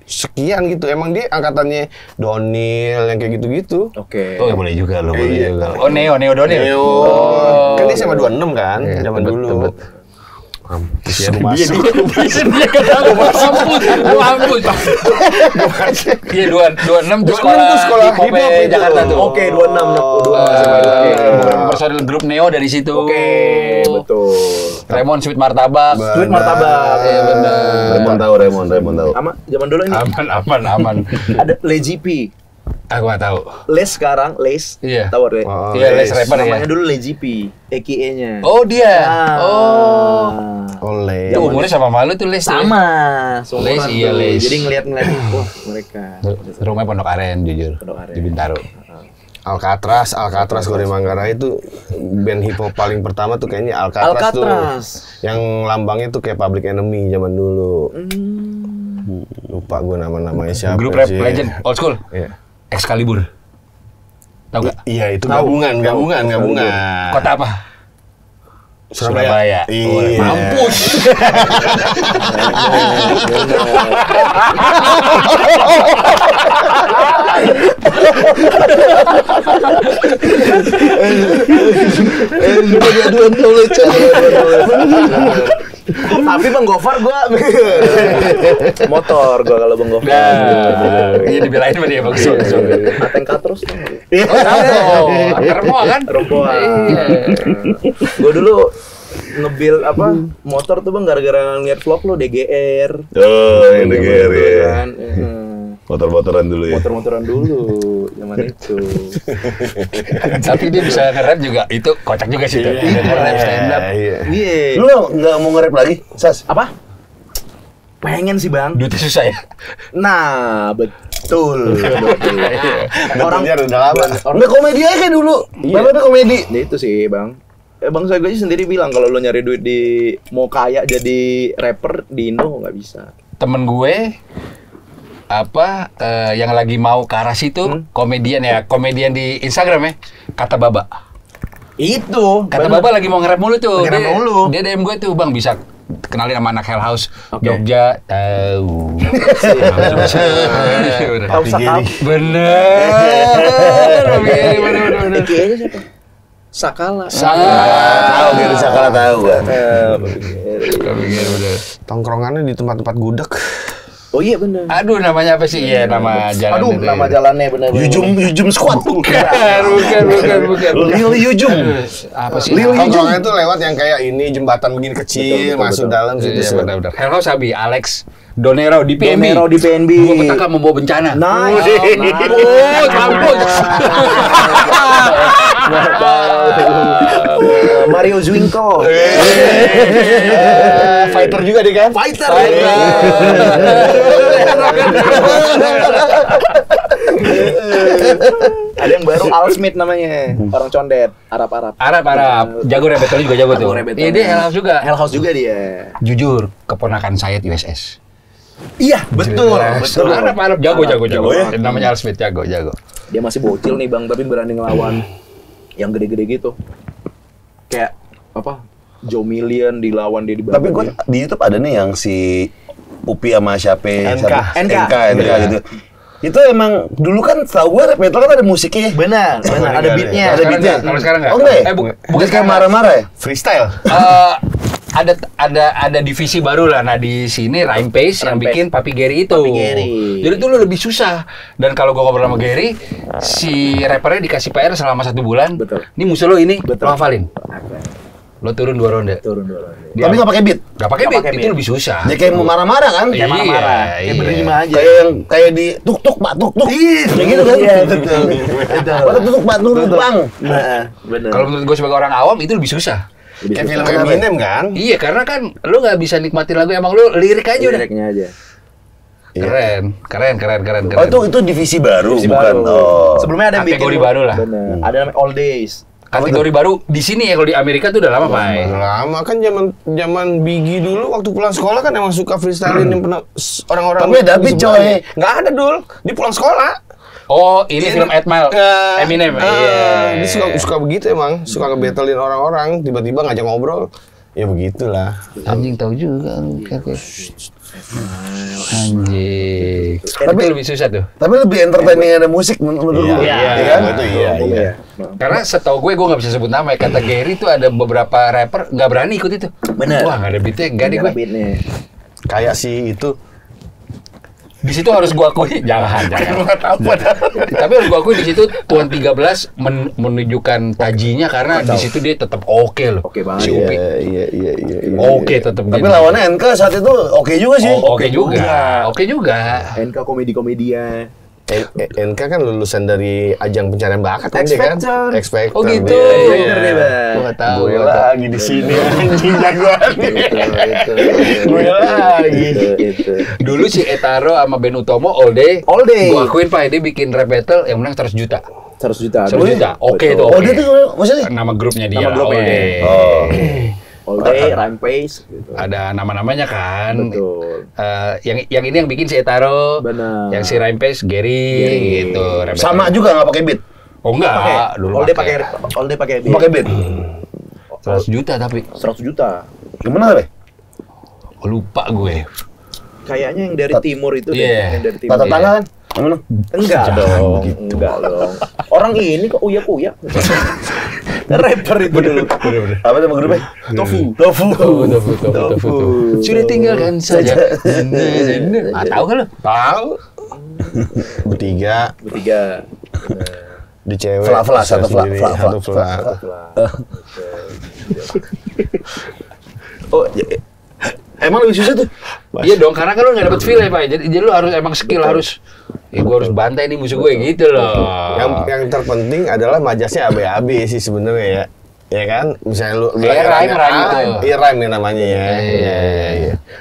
Sekian gitu, emang dia angkatannya Donil yang kayak gitu-gitu. Oke. Okay. Oh, boleh juga loh, boleh iya. juga. Oh, Neo, Neo Donil. Neo. Oh. Kan dia sama dua enam kan, yeah, zaman tebet, dulu. Tebet. Mampus ya, dia dia kata gua mampus, gua mampus. Dia dua enam tuh sekolah hip hop di Jakarta tuh. Oke, dua enam enam dua. Bukan personil grup Neo dari situ. Oke, betul. Remon Sweet Martabak. Sweet Martabak. Iya benar. Remon tahu, Remon, Remon tahu. Aman zaman dulu ini. Aman, aman, aman. Ada Lejipi. Aku nggak tahu. Les sekarang, Les. Iya. Tahu deh. Iya, Les rapper ya. Namanya dulu Lejipi, E K E-nya. Oh dia. Ah. Oh. Oh Les. Tuh umurnya sama malu tuh Les. Sama. Les iya Les. Jadi ngeliat-ngeliat, wah mereka. Rumahnya Pondok Aren jujur. Pondok Aren. Di Bintaro. Alcatraz, Alcatraz kalau di Manggarai itu band hip hop paling pertama tuh kayaknya Alcatraz, Alcatraz tuh. Yang lambangnya tuh kayak Public Enemy zaman dulu. Hmm. Lupa gue nama-namanya siapa. Grup rap legend old school. Iya. Excalibur. Tahu enggak? Iya, itu gabungan, gabungan, gabungan. Kota apa? Surabaya. Surabaya. Mampus. Tapi Bang Gofar gua motor gua kalau Bang Gofar. Nah, iya dibelain sama dia Bang. Atengka terus tuh. Oh, rempoa kan? Rempoa. Gua dulu ngebil apa motor tuh Bang gara-gara ngeliat vlog lu D G R. Oh, D G R ya. Motor-motoran dulu ya. Motor-motoran dulu zaman itu. Tapi dia bisa nge-rap juga. Itu kocak juga sih. Nge-rap stand up. Iya. Lu enggak mau nge-rap lagi? Sas. Apa? Pengen sih, Bang. Duitnya susah ya. Nah, betul. Orangnya udah lama. Udah komedi aja dulu. Bapak udah komedi. Itu sih, Bang. Bang saya aja sendiri bilang kalau lu nyari duit di mau kaya jadi rapper di Indo nggak bisa. Temen gue apa uh, yang lagi mau ke arah situ hmm? komedian ya komedian di Instagram ya kata Baba itu kata bener. Baba lagi mau nge-rap mulu tuh dia, mulu. Dia D M gue tuh Bang bisa kenalin sama anak Hell House okay. Jogja tahu bener bener bener Sakala. Sakala. Ah. Tahu Gary Sakala tahu kan? Tongkrongannya di tempat-tempat gudeg. Oh iya benar. Aduh namanya apa sih? Iya nama jalan. Aduh itu. Nama jalannya benar. Yujum Yujum Squad. Bukan bukan bukan bukan. Lil Yujum. Apa sih? Lil Yujum. Tongkrongan itu lewat yang kayak ini jembatan begini kecil betul, betul, masuk betul. Dalam situ. Iya benar-benar. Hell House Abi Alex. Donero di P N B. Donero di P N B. Gua petaka membawa bencana. Nah, oh, kampus. Mario Zwinko. Fighter juga deh kan? Fighter. Ada yang baru Al Smith namanya, orang condet, Arab-Arab. Arab-Arab. Jago rebetol juga jago tuh. Iya dia Hell House juga. Hell House juga dia. Jujur, keponakan saya U S S. Iya, betul. Betul. Arab-Arab jago-jago-jago. Namanya Al Smith jago-jago. Dia masih bocil nih Bang, tapi berani ngelawan yang gede-gede gitu. Kayak apa? Joe Million dilawan dia di Tapi gua di YouTube ada nih yang si Upi sama siapa? N K. N K, N K gitu. Itu emang dulu kan tahu gue metal kan ada musiknya. Benar, benar. Ada beatnya, ada beatnya. Kalau sekarang enggak? Oke. Eh bukan sekarang marah-marah ya? Freestyle. Ada ada ada divisi baru lah. Nah di sini Rampage yang bikin Papi Gary itu. Papi Gary. Jadi itu lu lebih susah. Dan kalau gue ngobrol sama Gary, si rappernya dikasih P R selama satu bulan. Betul. Ini musuh lo ini, lo hafalin. Lo turun dua ronde. Turun dua ronde. Dia tapi nggak pakai beat. Nggak pakai beat. Itu lebih susah. Dia kayak mau marah-marah kan? Kayak marah-marah. Kayak berima aja. Kayak yang kayak di tuk-tuk pak tuk-tuk. Kayak gitu kan? Iya betul. Betul. Tuk-tuk pak tuk-tuk bang. Kalau menurut gue sebagai orang awam itu lebih susah. Kayak film Eminem kan? Iya karena kan lo nggak bisa nikmatin lagu emang lo lirik aja udah. Liriknya aja. Keren, keren, keren, keren, keren. Oh itu itu divisi baru bukan? Sebelumnya ada kategori baru lah. Ada namanya All Days. Kategori baru di sini ya, kalau di Amerika tuh udah lama, Pak. Lama kan zaman zaman Biggie dulu waktu pulang sekolah kan emang suka freestyle yang pernah orang-orang. Tapi ada beat coy. Enggak ada dul, dia pulang sekolah. Oh, ini film Eight Mile. Eminem. Iya. Dia suka suka begitu emang, suka ngebetelin orang-orang, tiba-tiba ngajak ngobrol. Ya begitulah. Anjing tahu juga kayak anjing. Tapi lebih susah tuh. Tapi lebih entertaining ada musik menurut gue. Iya, itu iya. Karena setahu gue, gue nggak bisa sebut nama ya. Kata Gary itu ada beberapa rapper nggak berani ikut itu. Bener. Wah nggak ada beatnya, nggak ada gue. Kayak si itu. Di situ harus gue akui, jangan, jangan. Tapi harus gue akui di situ Tuan tiga belas men menunjukkan tajinya karena di situ dia tetap oke loh. Oke banget. Si Upi. Iya iya iya. Oke tetap. Tapi lawannya N K saat itu oke juga sih. Oke juga. Oke juga. N K komedi-komedia. N K kan lulusan dari ajang pencarian bakat kan dia kan? X Factor. Oh gitu. Gua nggak tahu. Gue lagi di sini. Jaguar. Gue lagi. Dulu si Etaro sama Ben Utomo all day. All day. Gua akuin Pak, dia bikin rap battle yang menang seratus juta. seratus juta. seratus juta. Oke tuh. Oh dia tuh maksudnya nama grupnya dia. Nama grupnya. Oh. All Day, Rampage, gitu. Ada nama-namanya kan. Betul. Uh, yang yang ini yang bikin si Etaro. Benar. Yang si Rampage, Gary, Gary. Gitu. Rampage. Sama juga nggak pakai beat? Oh enggak. Pake. Dulu All Day pakai All Day pakai beat. Pakai beat. seratus juta tapi. seratus juta. Gimana deh? Oh, lupa gue. Kayaknya yang dari Tat timur itu yeah. Deh. Yang dari timur. Tata tangan. Yeah. Enggak dong, gitu. Enggak dong. Orang ini kok uya-uya. Rapper itu dulu. Apa nama grupnya? Tofu. Tofu. Tofu. Tofu. Sudah tinggalkan saja. Ah, tahu kan lo? Tahu. Bertiga. Bertiga. Di cewek. Fla-fla satu fla. Satu fla. Oh. Emang lebih susah tuh? Iya dong, karena kan lu nggak dapet feel ya Pak. Jadi, jadi lu harus emang skill harus, ya gue harus bantai nih musuh gue gitu loh. Yang, yang terpenting adalah majasnya A B A B sih sebenarnya ya, ya kan? Misalnya lu, lu ya, rhyme, rhyme itu. Iya rhyme nih namanya ya. Iya, iya, iya.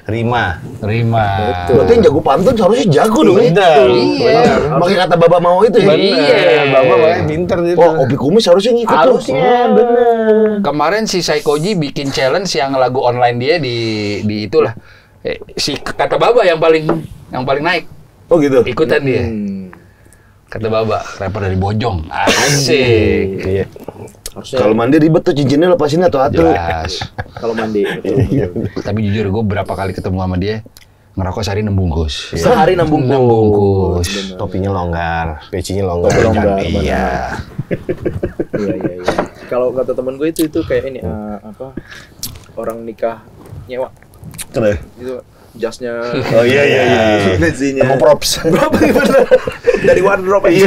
Rima, Rima. Betul. Berarti yang jago pantun seharusnya jago dong. Betul. Iya. Pakai kata Bapak mau itu ya. Iya. Bapak banyak pinter gitu. Oh, Opi Kumis harusnya ngikut tuh. Harusnya bener. Kemarin si Saikoji bikin challenge yang lagu online dia di di itulah. Si kata Baba yang paling yang paling naik. Oh gitu. Ikutan dia. Kata Baba, rapper dari Bojong. Asik. Iya. Kalau mandi ribet tuh cincinnya lepasin atau atuh. Kalau mandi. Tapi jujur gue berapa kali ketemu sama dia ngerokok sehari enam bungkus. Sehari enam bungkus. Topinya longgar, pecinya longgar. Iya. Iya iya. kalau kata temen gue itu itu kayak ini uh, apa orang nikah nyewa. Keren. Gitu. Jasnya. Oh iya iya iya. Bezinya. Emang props. Dari wardrobe aja.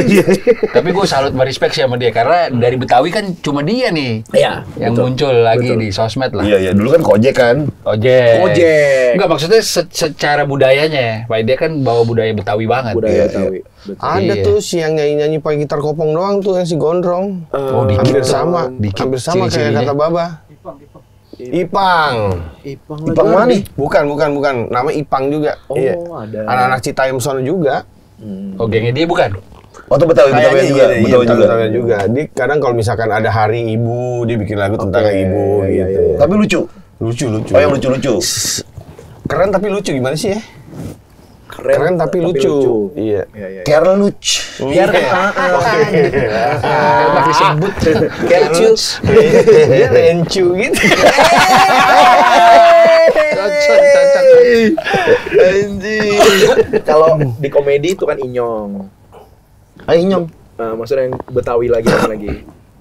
Tapi gue salut berrespek sih sama dia karena dari Betawi kan cuma dia nih. Iya. Yang betul, muncul lagi betul. Di sosmed lah. Iya iya. Dulu kan Kojek kan. Ojek. Ojek. Enggak maksudnya se secara budayanya, Pak dia kan bawa budaya Betawi banget. Budaya iya, Betawi. Iya. Betul. Ada iya. Tuh si yang nyanyi-nyanyi pakai gitar kopong doang tuh yang si Gondrong. Oh, hampir sama. Dikit. Hampir sama kayak kata Baba. Ipang, Ipang. Ipang. Ipang, Ipang mana nih? Bukan, bukan, bukan. Nama Ipang juga. Oh, iya. Ada. Anak-anak Citayam sono juga. Hmm. Oh, gengnya dia bukan? Oh, itu Betawi, Betawi juga. Iya, Betawi iya, juga. Betawi juga. Dia kadang kalau misalkan ada hari ibu, dia bikin lagu okay. tentang ibu iya, gitu. Iya, iya. Tapi lucu. Lucu, lucu. Oh, yang lucu-lucu. Keren tapi lucu gimana sih ya? Keren, Keren tapi, tapi lucu. lucu. Iya. Iya, iya. Kerluc. Biar ketaan. Enggak disebut. Kerluc. Dia rencu gitu. Cocok, cocok. Anjir. Kalau di komedi itu kan Inyong. Ah, Inyong. Uh, maksudnya yang Betawi lagi apa lagi?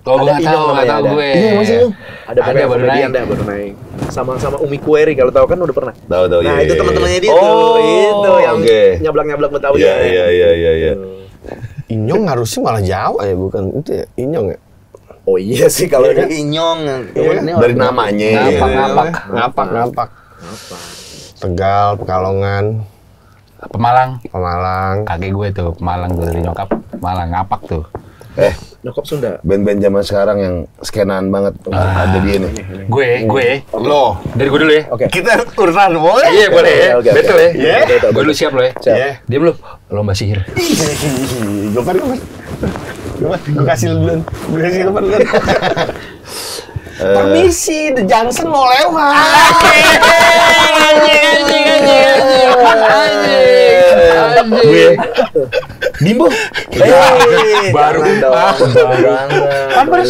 Tau ada Inyong namanya ada. Gue. Inyong maksudnya? Ada pokoknya baru naik. Ada baru naik. Sama-sama Umi Kueri kalau tahu kan udah pernah. Tahu tahu. Nah, iya, itu iya, teman-temannya dia oh, tuh. Itu yang okay. nyablak-nyablak Betawi. Iya iya iya iya iya. Inyong harusnya malah Jawa ya, bukan itu ya? Inyong ya? Oh iya sih kalau iya, kan? Inyong. Iya. Dari namanya. Ngapak-ngapak. Ngapak-ngapak. Tegal, Pekalongan. Pemalang. Pemalang. Kakek gue tuh Pemalang dari nyokap. Pemalang ngapak tuh. Eh, nyokap Sunda. Band-band zaman sekarang yang skenaan banget ah, ada dia nih. Gue, gue, okay. lo, dari gue dulu ya. Oke. Okay. Kita urutan boleh? Iya boleh ya. Betul ya. Iya. Gue dulu siap lo ya. Siap. Yeah. Dia belum. Lomba sihir. Gue kan gue. Gue kasih duluan. Gue kasih duluan. Permisi, The Johnson mau lewat. Gue Dimbo baru baru baru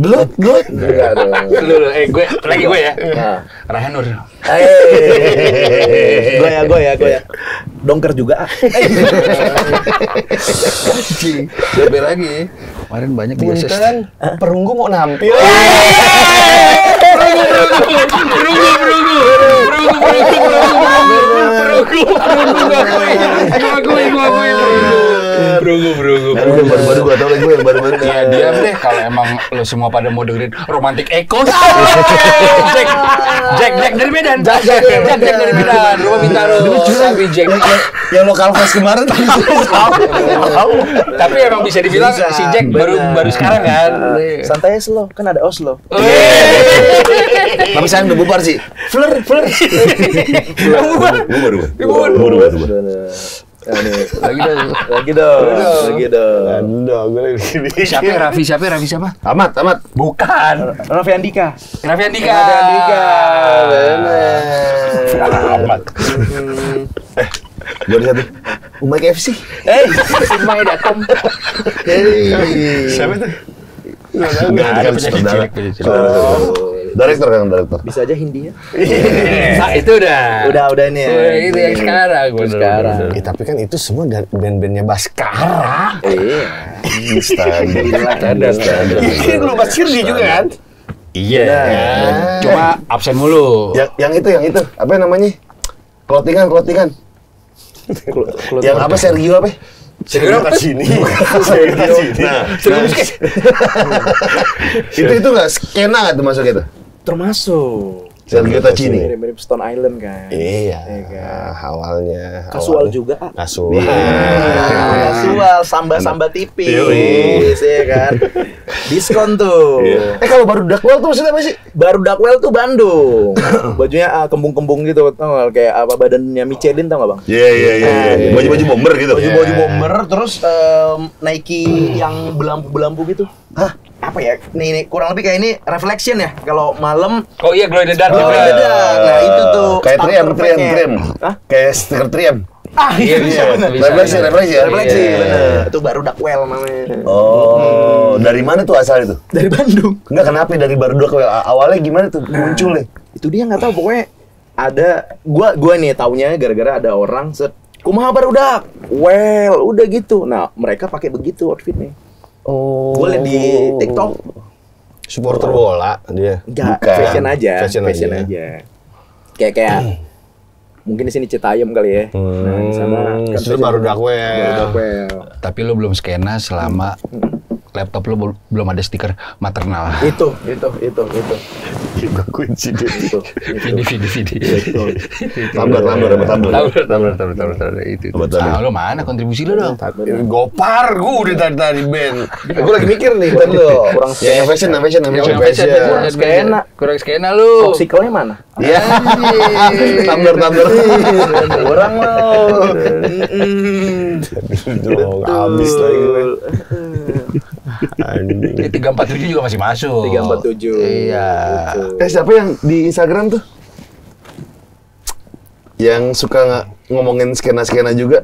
Glut, glut. Eh, gue lagi gue ya. Rahanur. Gue ya, gue ya, gue ya. Dongker juga. Anjing. Lebih lagi. Kemarin banyak di U S S. Perunggu mau nampil. Perunggu, perunggu, perunggu, perunggu, perunggu, perunggu, perunggu, Berunggu, berunggu. Baru baru gua tahu lagi yang baru-baru. Ya diam deh kalau emang lo semua pada mau dengerin romantik Eko. Jack, Jack, Jack dari Medan. Jack, Jack dari Medan. Rumah Bintaro. Tapi Jack yang lokal fest kemarin. Tapi emang bisa dibilang si Jack baru baru sekarang kan. Santai slow, kan ada Oslo. Tapi saya udah bubar sih. Fleur, fleur. Bubar, bubar, bubar, bubar, bubar. Ya, lagi dong, lagi dong, lagi dong. Aduh, gue lagi sini. Siapa Raffi? Siapa Raffi siapa? Ahmad, Ahmad. Bukan. Raffi Andika. Raffi Andika. Raffi Andika. Benar. Ahmad. Eh, gue ada satu. Umay K F C. Eh, Umay datang. Hei. Siapa itu? Enggak ada penyakit cilik. Direktur kan direktur. Bisa aja Hindi ya. Nah, itu udah. Udah udah nih. Ya. Itu yang sekarang gue sekarang. Eh, tapi kan itu semua band-bandnya Baskara. Iya. Standar. Standar. Ini lu Basir dia juga kan? Iya. Cuma absen mulu. Yang yang itu yang itu apa namanya? Clothingan clothingan. Yang apa Sergio apa? Segera ke sini. Segera ke sini. Nah, itu itu nggak skena nggak tuh masuk itu? Termasuk. Sergio Tacchini. Mirip-mirip Stone Island kan. Iya. Awalnya. Kasual juga. Kasual. Kasual, samba-samba tipis, ya kan. Diskon tuh. Eh kalau baru dakwel tuh maksudnya apa sih? Baru dakwel tuh Bandung. Bajunya kembung-kembung gitu, tau kayak apa badannya Michelin tau nggak bang? Iya iya iya. Baju-baju bomber gitu. Baju-baju bomber, terus Nike yang belampu-belampu gitu. Hah? Apa ya? Nih, nih kurang lebih kayak ini reflection ya kalau malam. Oh iya glow in the dark. Glow in the dark. Nah, itu tuh kayak triam triam triam. Hah? Kayak stiker triam. Ah, iya bisa. Refleksi refleksi. Refleksi. Itu baru dakwel namanya. Oh, dari mana tuh asal itu? Dari Bandung. Enggak kenapa dari baru dakwel. Awalnya gimana tuh munculnya? Itu dia nggak tahu pokoknya ada gua gua nih taunya gara-gara ada orang set kumaha baru dak. Well, udah gitu. Nah, mereka pakai begitu outfitnya. Oh. Gue liat di TikTok. Supporter bola dia. Enggak, fashion aja. Fashion, fashion aja. aja. Kayak kayak hmm. mungkin di sini Citayam kali ya. Hmm. Nah, di sana kan baru dakwel. Tapi lu belum skena selama hmm. laptop lu belum ada stiker maternal. Itu, itu, itu, itu. Gua kunci dia itu. Vidi, vidi, vidi. Tambah, tambah, tambah, tambah. Tambah, tambah, tambah, tambah. Itu. Ah, lu mana kontribusi lu dong? Gopar gua udah tadi tadi band. Gua lagi mikir nih, kan lu kurang skena. Fashion, fashion, fashion. Kurang skena, kurang skena lu. Toksikalnya mana? Iya. Tambah, tambah. Kurang lu. Heeh. Habis lagi gue. Ini tiga empat tujuh juga masih masuk. tiga empat tujuh. Iya. Eh siapa yang di Instagram tuh? Yang suka ngomongin skena-skena juga?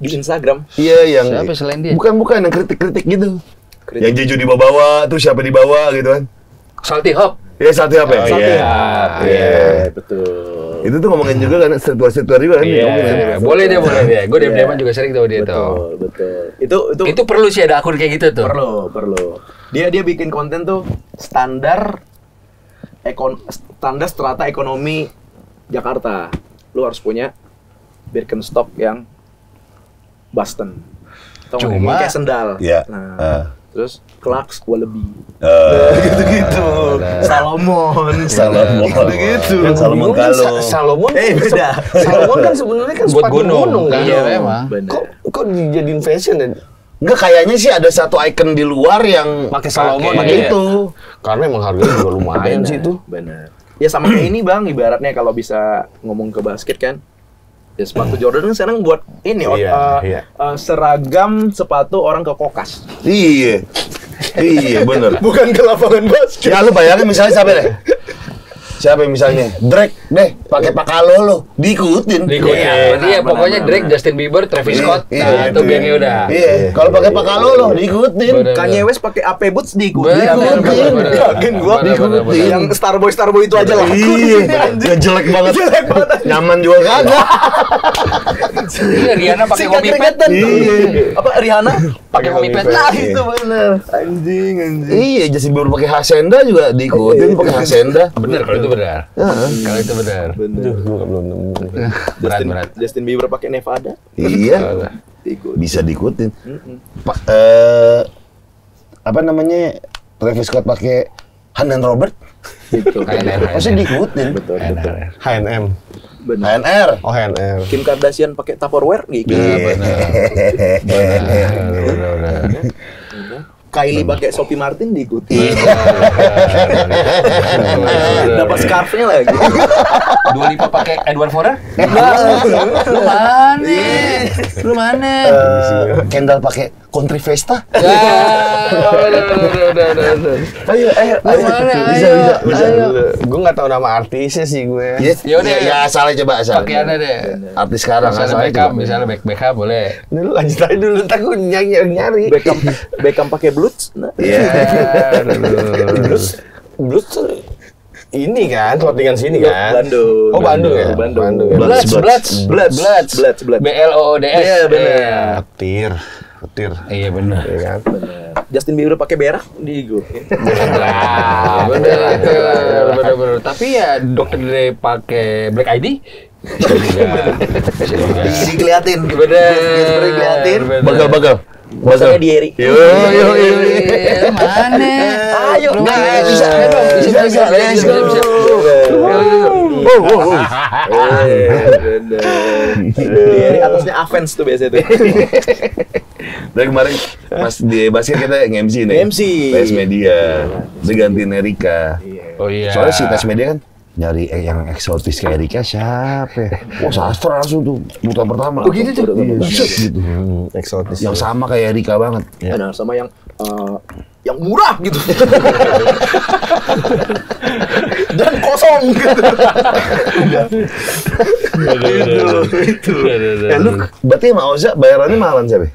Di Instagram? Iya, yang siapa selain dia? Bukan, bukan yang kritik-kritik gitu. Kritik. Yang Jeju dibawa-bawa, tuh siapa dibawa gitu kan? Salty Hop. Iya, Salty Hop ya. Iya, betul. Itu tuh ngomongin juga kan, streetwear-streetwear juga kan. Iya, boleh dia, boleh dia. Gue diam-diaman juga sering tuh dia tuh. Betul, betul. Itu itu itu perlu sih ada akun kayak gitu tuh. Perlu, perlu. Dia dia bikin konten tuh standar ekon standar strata ekonomi Jakarta. Lu harus punya Birkenstock yang Boston. Atau cuma kayak sendal. Yeah. Nah, uh. terus Clarks Wallaby. Uh. Gitu-gitu. Uh. Salomon. Salomon. Gitu-gitu. Uh. Salomon kalau. Salomon. Eh beda. Salomon kan sebenarnya kan buat gunung. gunung kan? Iya memang. Kok kok dijadiin fashion ya? Enggak, kayaknya sih ada satu icon di luar yang pakai Salomon gitu. Karena emang harganya juga lumayan sih itu. Benar. Ya sama kayak ini Bang, ibaratnya kalau bisa ngomong ke basket kan. Ya sepatu Jordan kan sekarang buat ini iya, uh, iya. Uh, seragam sepatu orang ke kokas. Iya. Iya, benar. Bukan ke lapangan basket. Ya lu bayangin misalnya siapa deh? Siapa misalnya? Drake deh, pakai pakalo lo, diikutin. Diikutin. Iya, ya, pokoknya Drake, Justin Bieber, Travis Scott, iya, nah, itu gengnya udah. Iya. Kalau pakai pakalo lo, diikutin. Kanye West pakai A P boots diikutin. Diikutin. Yakin gua diikutin. Yang Starboy Starboy itu aja lah. Iya. Jelek banget. Nyaman juga kagak. Rihanna pakai kopi pet. Iya. Apa Rihanna pakai kopi pet? Nah, itu benar. Anjing, anjing. Iya, Justin Bieber pakai Hasenda juga diikutin, pakai Hasenda. Bener kalau itu benar. Kalau itu benar. Duh, gua belum nemu. Berat-berat. Justin Bieber pakai Nevada. Iya. Bisa diikutin. Eh apa namanya? Travis Scott pakai Hanan Robert. Gitu. Pasti diikutin. Betul. H and M. Benar. H and R. Oh, H and R. Kim Kardashian pakai Tupperware gitu. Benar. Benar. Kylie pakai Sophie Martin diikuti. Dapat scarf-nya lagi. Dua Lipa pakai Edward Forer? Lu mana? Lu mana? Kendall pakai Country Festa? Ayo, ayo, ayo. Bisa, bisa, bisa. Gue nggak tahu nama artisnya sih gue. Yaudah, ya asalnya coba asal. Pakaiannya deh. Artis sekarang asalnya coba. Misalnya Beckham boleh. Nih lu lanjut aja dulu, ntar gue nyari-nyari. Beckham pakai Blues, nah. Yeah. Blues, Blues ini kan, clothingan sini kan. Bandung. Oh Bandung ya. Bandung. Bandung. Bloods, Bloods, Bloods, Bloods, Bloods, Bloods. B L O O D S. Iya benar. Petir, petir. Iya benar. Justin Bieber pakai berak di gue. Benar, benar, benar, benar. Tapi ya dokter Dre pakai Black I D. Jadi keliatin. Benar. Jadi keliatin. Bagal-bagal. Masalah Gary. Yo yo yo. Mana? Ayo. Nah, bisa dong. Bisa bisa. Let's go. Oh oh oh. Gary atasnya Avens tuh biasa tuh. Dari kemarin pas di basket kita nge-M C nih. M C. Tes media. Digantiin Erika. Oh iya. Soalnya si tes media kan nyari yang eksotis kayak Rika siapa ya? Wah sastra langsung tuh, buta pertama. Oh gitu tuh? Iya, gitu. Eksotis. Yang sama kayak Rika banget. Ada sama yang yang murah gitu. Dan kosong gitu. Itu. Eh lu berarti sama Oja bayarannya mahalan siapa?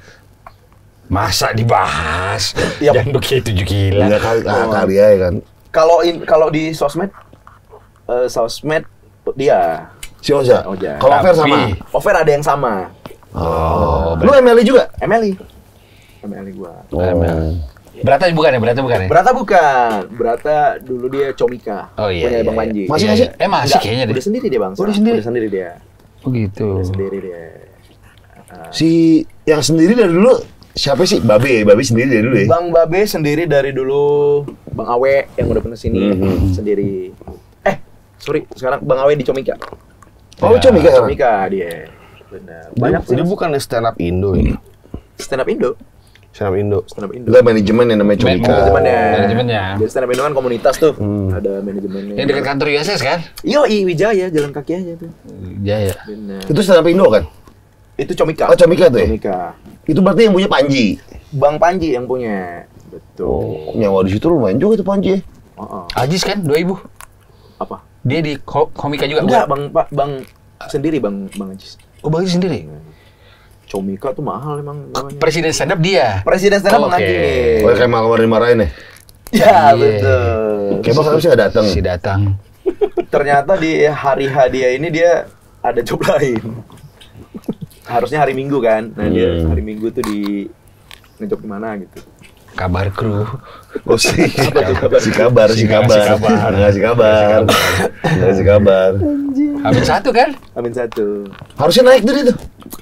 Masa dibahas? Yang begitu gila. Enggak karya ya kan? Kalau kalau di sosmed Uh, sosmed dia si Oja. Oja. Kalau Over sama, Over ada yang sama. Oh. Lu Emily juga? Emily. M L gua. Oh. M L. Berata bukan ya? Berata bukan ya? Berata bukan. Berata dulu dia Comika. Oh iya. Punya Bang Panji. Masih masih? Eh masih kayaknya deh. Udah sendiri dia Bang. Udah sendiri. Udah sendiri dia. Oh gitu. Udah sendiri dia. Uh. Si yang sendiri dari dulu siapa sih? Babe, Babe sendiri dari dulu ya? Bang Babe sendiri dari dulu, Bang Awe yang udah pernah sini mm-hmm. sendiri. Eh, sorry, sekarang Bang Awe di Comika. Oh, ya. Comika, Comika dia. Benar. Banyak sih. Dia bukan stand up Indo ya? Stand up Indo? Stand up Indo. Stand up Indo. Enggak manajemen yang namanya Comika. Manajemennya. Manajemennya. Jadi stand up Indo kan komunitas tuh. Hmm. Ada manajemennya. Yang dekat kantor U S S kan? Yoi, Wijaya, jalan kaki aja tuh. Wijaya. Benar. Itu stand up Indo kan? Itu Comika. Oh, Comika tuh ya? Comika. Itu berarti yang punya Panji? Bang Panji yang punya. Betul. Oh, nyawa di situ lumayan juga tuh Panji. Uh-uh. Ajis kan? dua ribu. Apa? Dia di ko- Comika juga? Enggak, Bang Pak. Bang sendiri, Bang Bang Ajis. Oh, Bang Ajis sendiri? Comika tuh mahal emang. Presiden stand-up dia? Presiden stand-up Bang Ajis. Oh, kayak malah dimarahin ya? Ya, betul. Kayak Bang harusnya datang. Si datang. Ternyata di hari H dia ini dia ada job lain. Harusnya hari Minggu kan, nah dia yeah. hari Minggu tuh di ngejok di mana gitu. Kabar kru. Oh sih, si kabar, si kabar, ngasih kabar, ngasih kabar. Amin satu kan? Amin satu. Harusnya naik dulu tuh.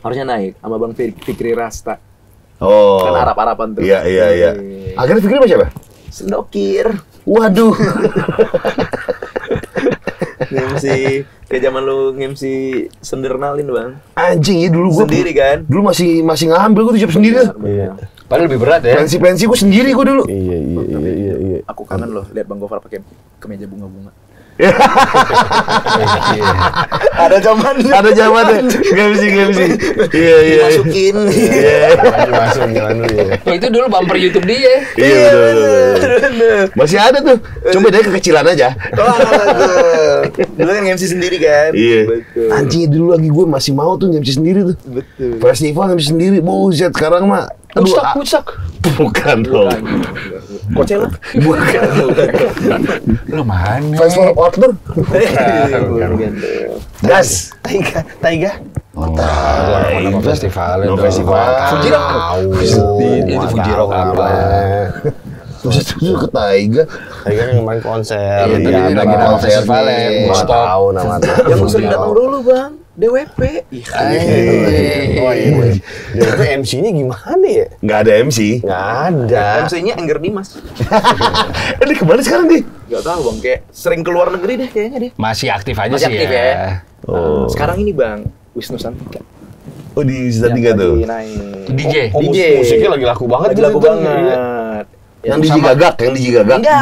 Harusnya naik, sama Bang Fikri Rasta. Oh. Kan Arab-Araban tuh. Iya iya iya. Akhirnya Fikri sama siapa? Sendokir. Waduh. Ngemsi, kayak zaman lu ngemsi sendernalin Bang. Anjing ya dulu gua sendiri kan. Dulu masih masih ngambil gua tuh job sendiri. Iya. Padahal lebih berat ya. Pensi-pensi gua sendiri gua dulu. Iya iya iya iya iya. Aku kangen loh lihat Bang Gofar pakai kemeja bunga-bunga. Ada zaman ada zaman ngemsi ngemsi. Iya iya. Dimasukin. Iya. Dimasukin dulu ya. Itu dulu bumper YouTube dia. Iya betul. Masih ada tuh. Coba deh kekecilan aja. Dulu kan nge-M C sendiri kan? Iya. Betul. Anjing dulu lagi gue masih mau tuh nge-M C sendiri tuh. Betul. Festival nge-M C sendiri. Buset sekarang mah. Pusak, pusak. Bukan dong. Kocela? Bukan. Lu mana? Festival Outdoor? Bukan. Das. Taiga. Taiga. Oh, Taiga. Festival. Festival. Fujirok. Itu Fujirok apa? Terus itu ke Taiga, Taiga yang main konser, iya, dia ada lagi konser Valen, nggak tahu nama. Yang gue sering datang dulu Bang, D W P. Oh iya, D W P M C-nya gimana ya? Nggak ada M C. Nggak ada. M C-nya Angger Dimas. Ini kemana sekarang deh? Nggak tahu Bang, kayak sering keluar negeri deh kayaknya deh. Masih aktif aja sih ya. Sekarang ini Bang, Wisnu Santika. Oh di Santika tuh. D J, D J musiknya lagi laku banget, laku banget. Yang D J gagak, yang D J gagak. Enggak,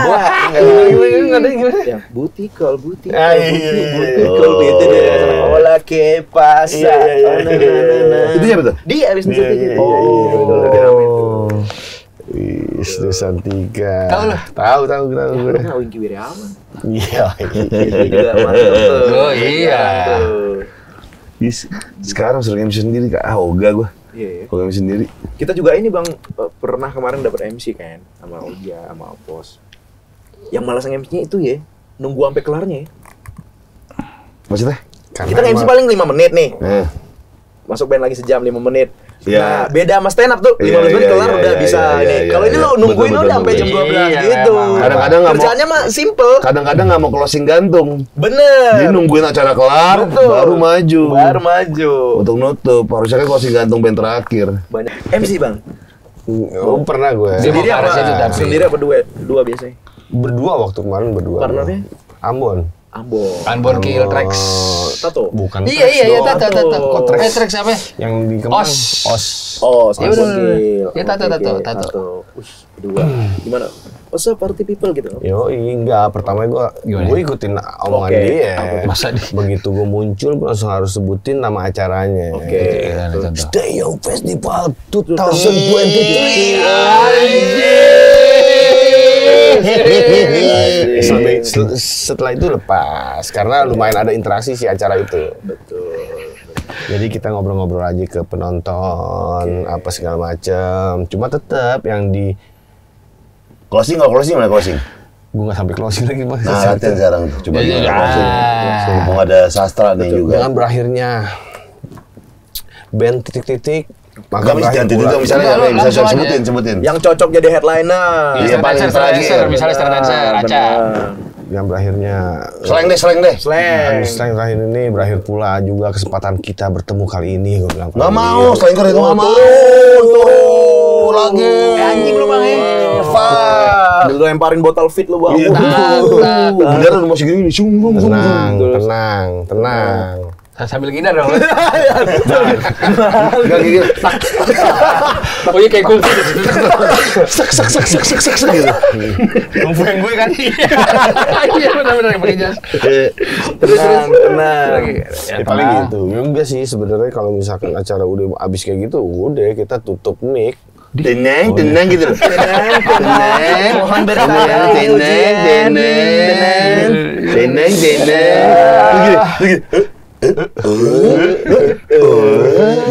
enggak ada gimana. Yang butikal, butikal, butikal, itu dia. Ola ke pasar. Itu siapa tuh? Dia habis itu. Oh. Wisnu Santika. Tahu lah. Tahu, tahu, tahu. Nah, Wingki Wiryawan. Iya. Oh iya. Sekarang suruh M C sendiri Kak. Ah, ogah gua. Iya, kalau M C sendiri. Kita juga ini Bang pernah kemarin dapat M C kan sama Oja, sama Bos. Yang malas nge-M C-nya itu ya, nunggu sampai kelarnya ya. Maksudnya? Kita nge-M C paling lima menit nih. Eh. Masuk band lagi sejam lima menit. Yeah. Nah, beda sama stand up tuh. lima belas yeah, menit yeah, kelar yeah, udah yeah, bisa yeah, ini. Yeah, kalau yeah, ini yeah. lo nungguin udah sampai jam dua belas yeah, gitu. Emang, kadang-kadang enggak mau. Kerjanya mah simple. Kadang-kadang enggak mau closing gantung. Bener. Jadi nungguin acara kelar betul. baru maju. Baru maju. Untuk nutup harusnya kan closing gantung band terakhir. Banyak M C, Bang. Oh, pernah gue. Sendiri apa? Sendiri apa dua? Dua biasanya. Berdua waktu kemarin berdua. Partnernya? Ambon. Ambon. Ambon kill Trax. Tato. Bukan. Iya iya iya tato tato. Kontrak Trax apa? Yang di Kemang. Os. Os. Os. Ambon kill. Iya tato tato tato. Us dua. Gimana? Osa party people gitu. Yo, enggak. Pertama gua gua ikutin omongan dia. Masa begitu gua muncul gua langsung harus sebutin nama acaranya. Oke. Dayo Festival dua ribu dua puluh tiga. Sampai setelah itu lepas karena lumayan ada interaksi si acara itu. Betul. Jadi kita ngobrol-ngobrol aja ke penonton okay. apa segala macam. Cuma tetap yang di closing nggak closing mana closing? Gue nggak sampai closing lagi mas. Nah latihan sekarang tuh. Coba ya, ya. closing. Mumpung ada sastra nih juga. Dengan berakhirnya band titik-titik. Gak bisa ganti itu misalnya apa yang bisa saya sebutin, sebutin. Yang cocok jadi headliner. Iya, paling terakhir misalnya star dancer, aja. Yang berakhirnya Seleng deh, seleng deh. Seleng. Seleng terakhir ini berakhir pula juga kesempatan kita bertemu kali ini gua bilang. Enggak mau, seleng itu enggak mau. Tuh, lagi. Anjing lu, Bang. Dia lemparin botol fit lu, Bang. Bener lu masih gini sungguh. Tenang, tenang, tenang. Sambil ngindar dong. Enggak gigit. Pokoknya kayak kunci. Sak sak sak sak sak sak sak gitu. Bukan gue kan. Iya benar-benar yang pakai jas. Terus benar. Ya paling gitu. Enggak sih sebenarnya kalau misalkan acara udah habis kayak gitu, udah kita tutup mic. Tenang, tenang gitu loh. Tenang, tenang. Mohon bersabar. Tenang, tenang. Tenang, tenang. Gitu.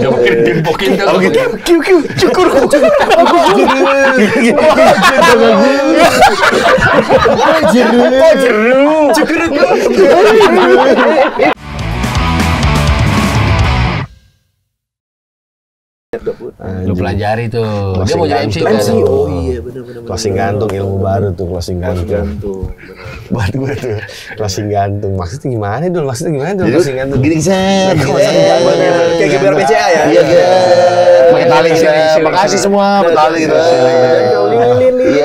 Jangan mungkin dimpokin kan. Oke, kiu kiu cukur. Lu pelajari tuh. Dia mau jadi M C kan. Oh iya benar-benar. Closing gantung ilmu baru tuh, closing gantung. Buat gue tuh closing gantung. Maksudnya gimana dulu? Maksudnya gimana dulu closing gantung? Gini set. Kayak G B R B C A ya. Iya. Pakai tali sini. Makasih semua, tali gitu.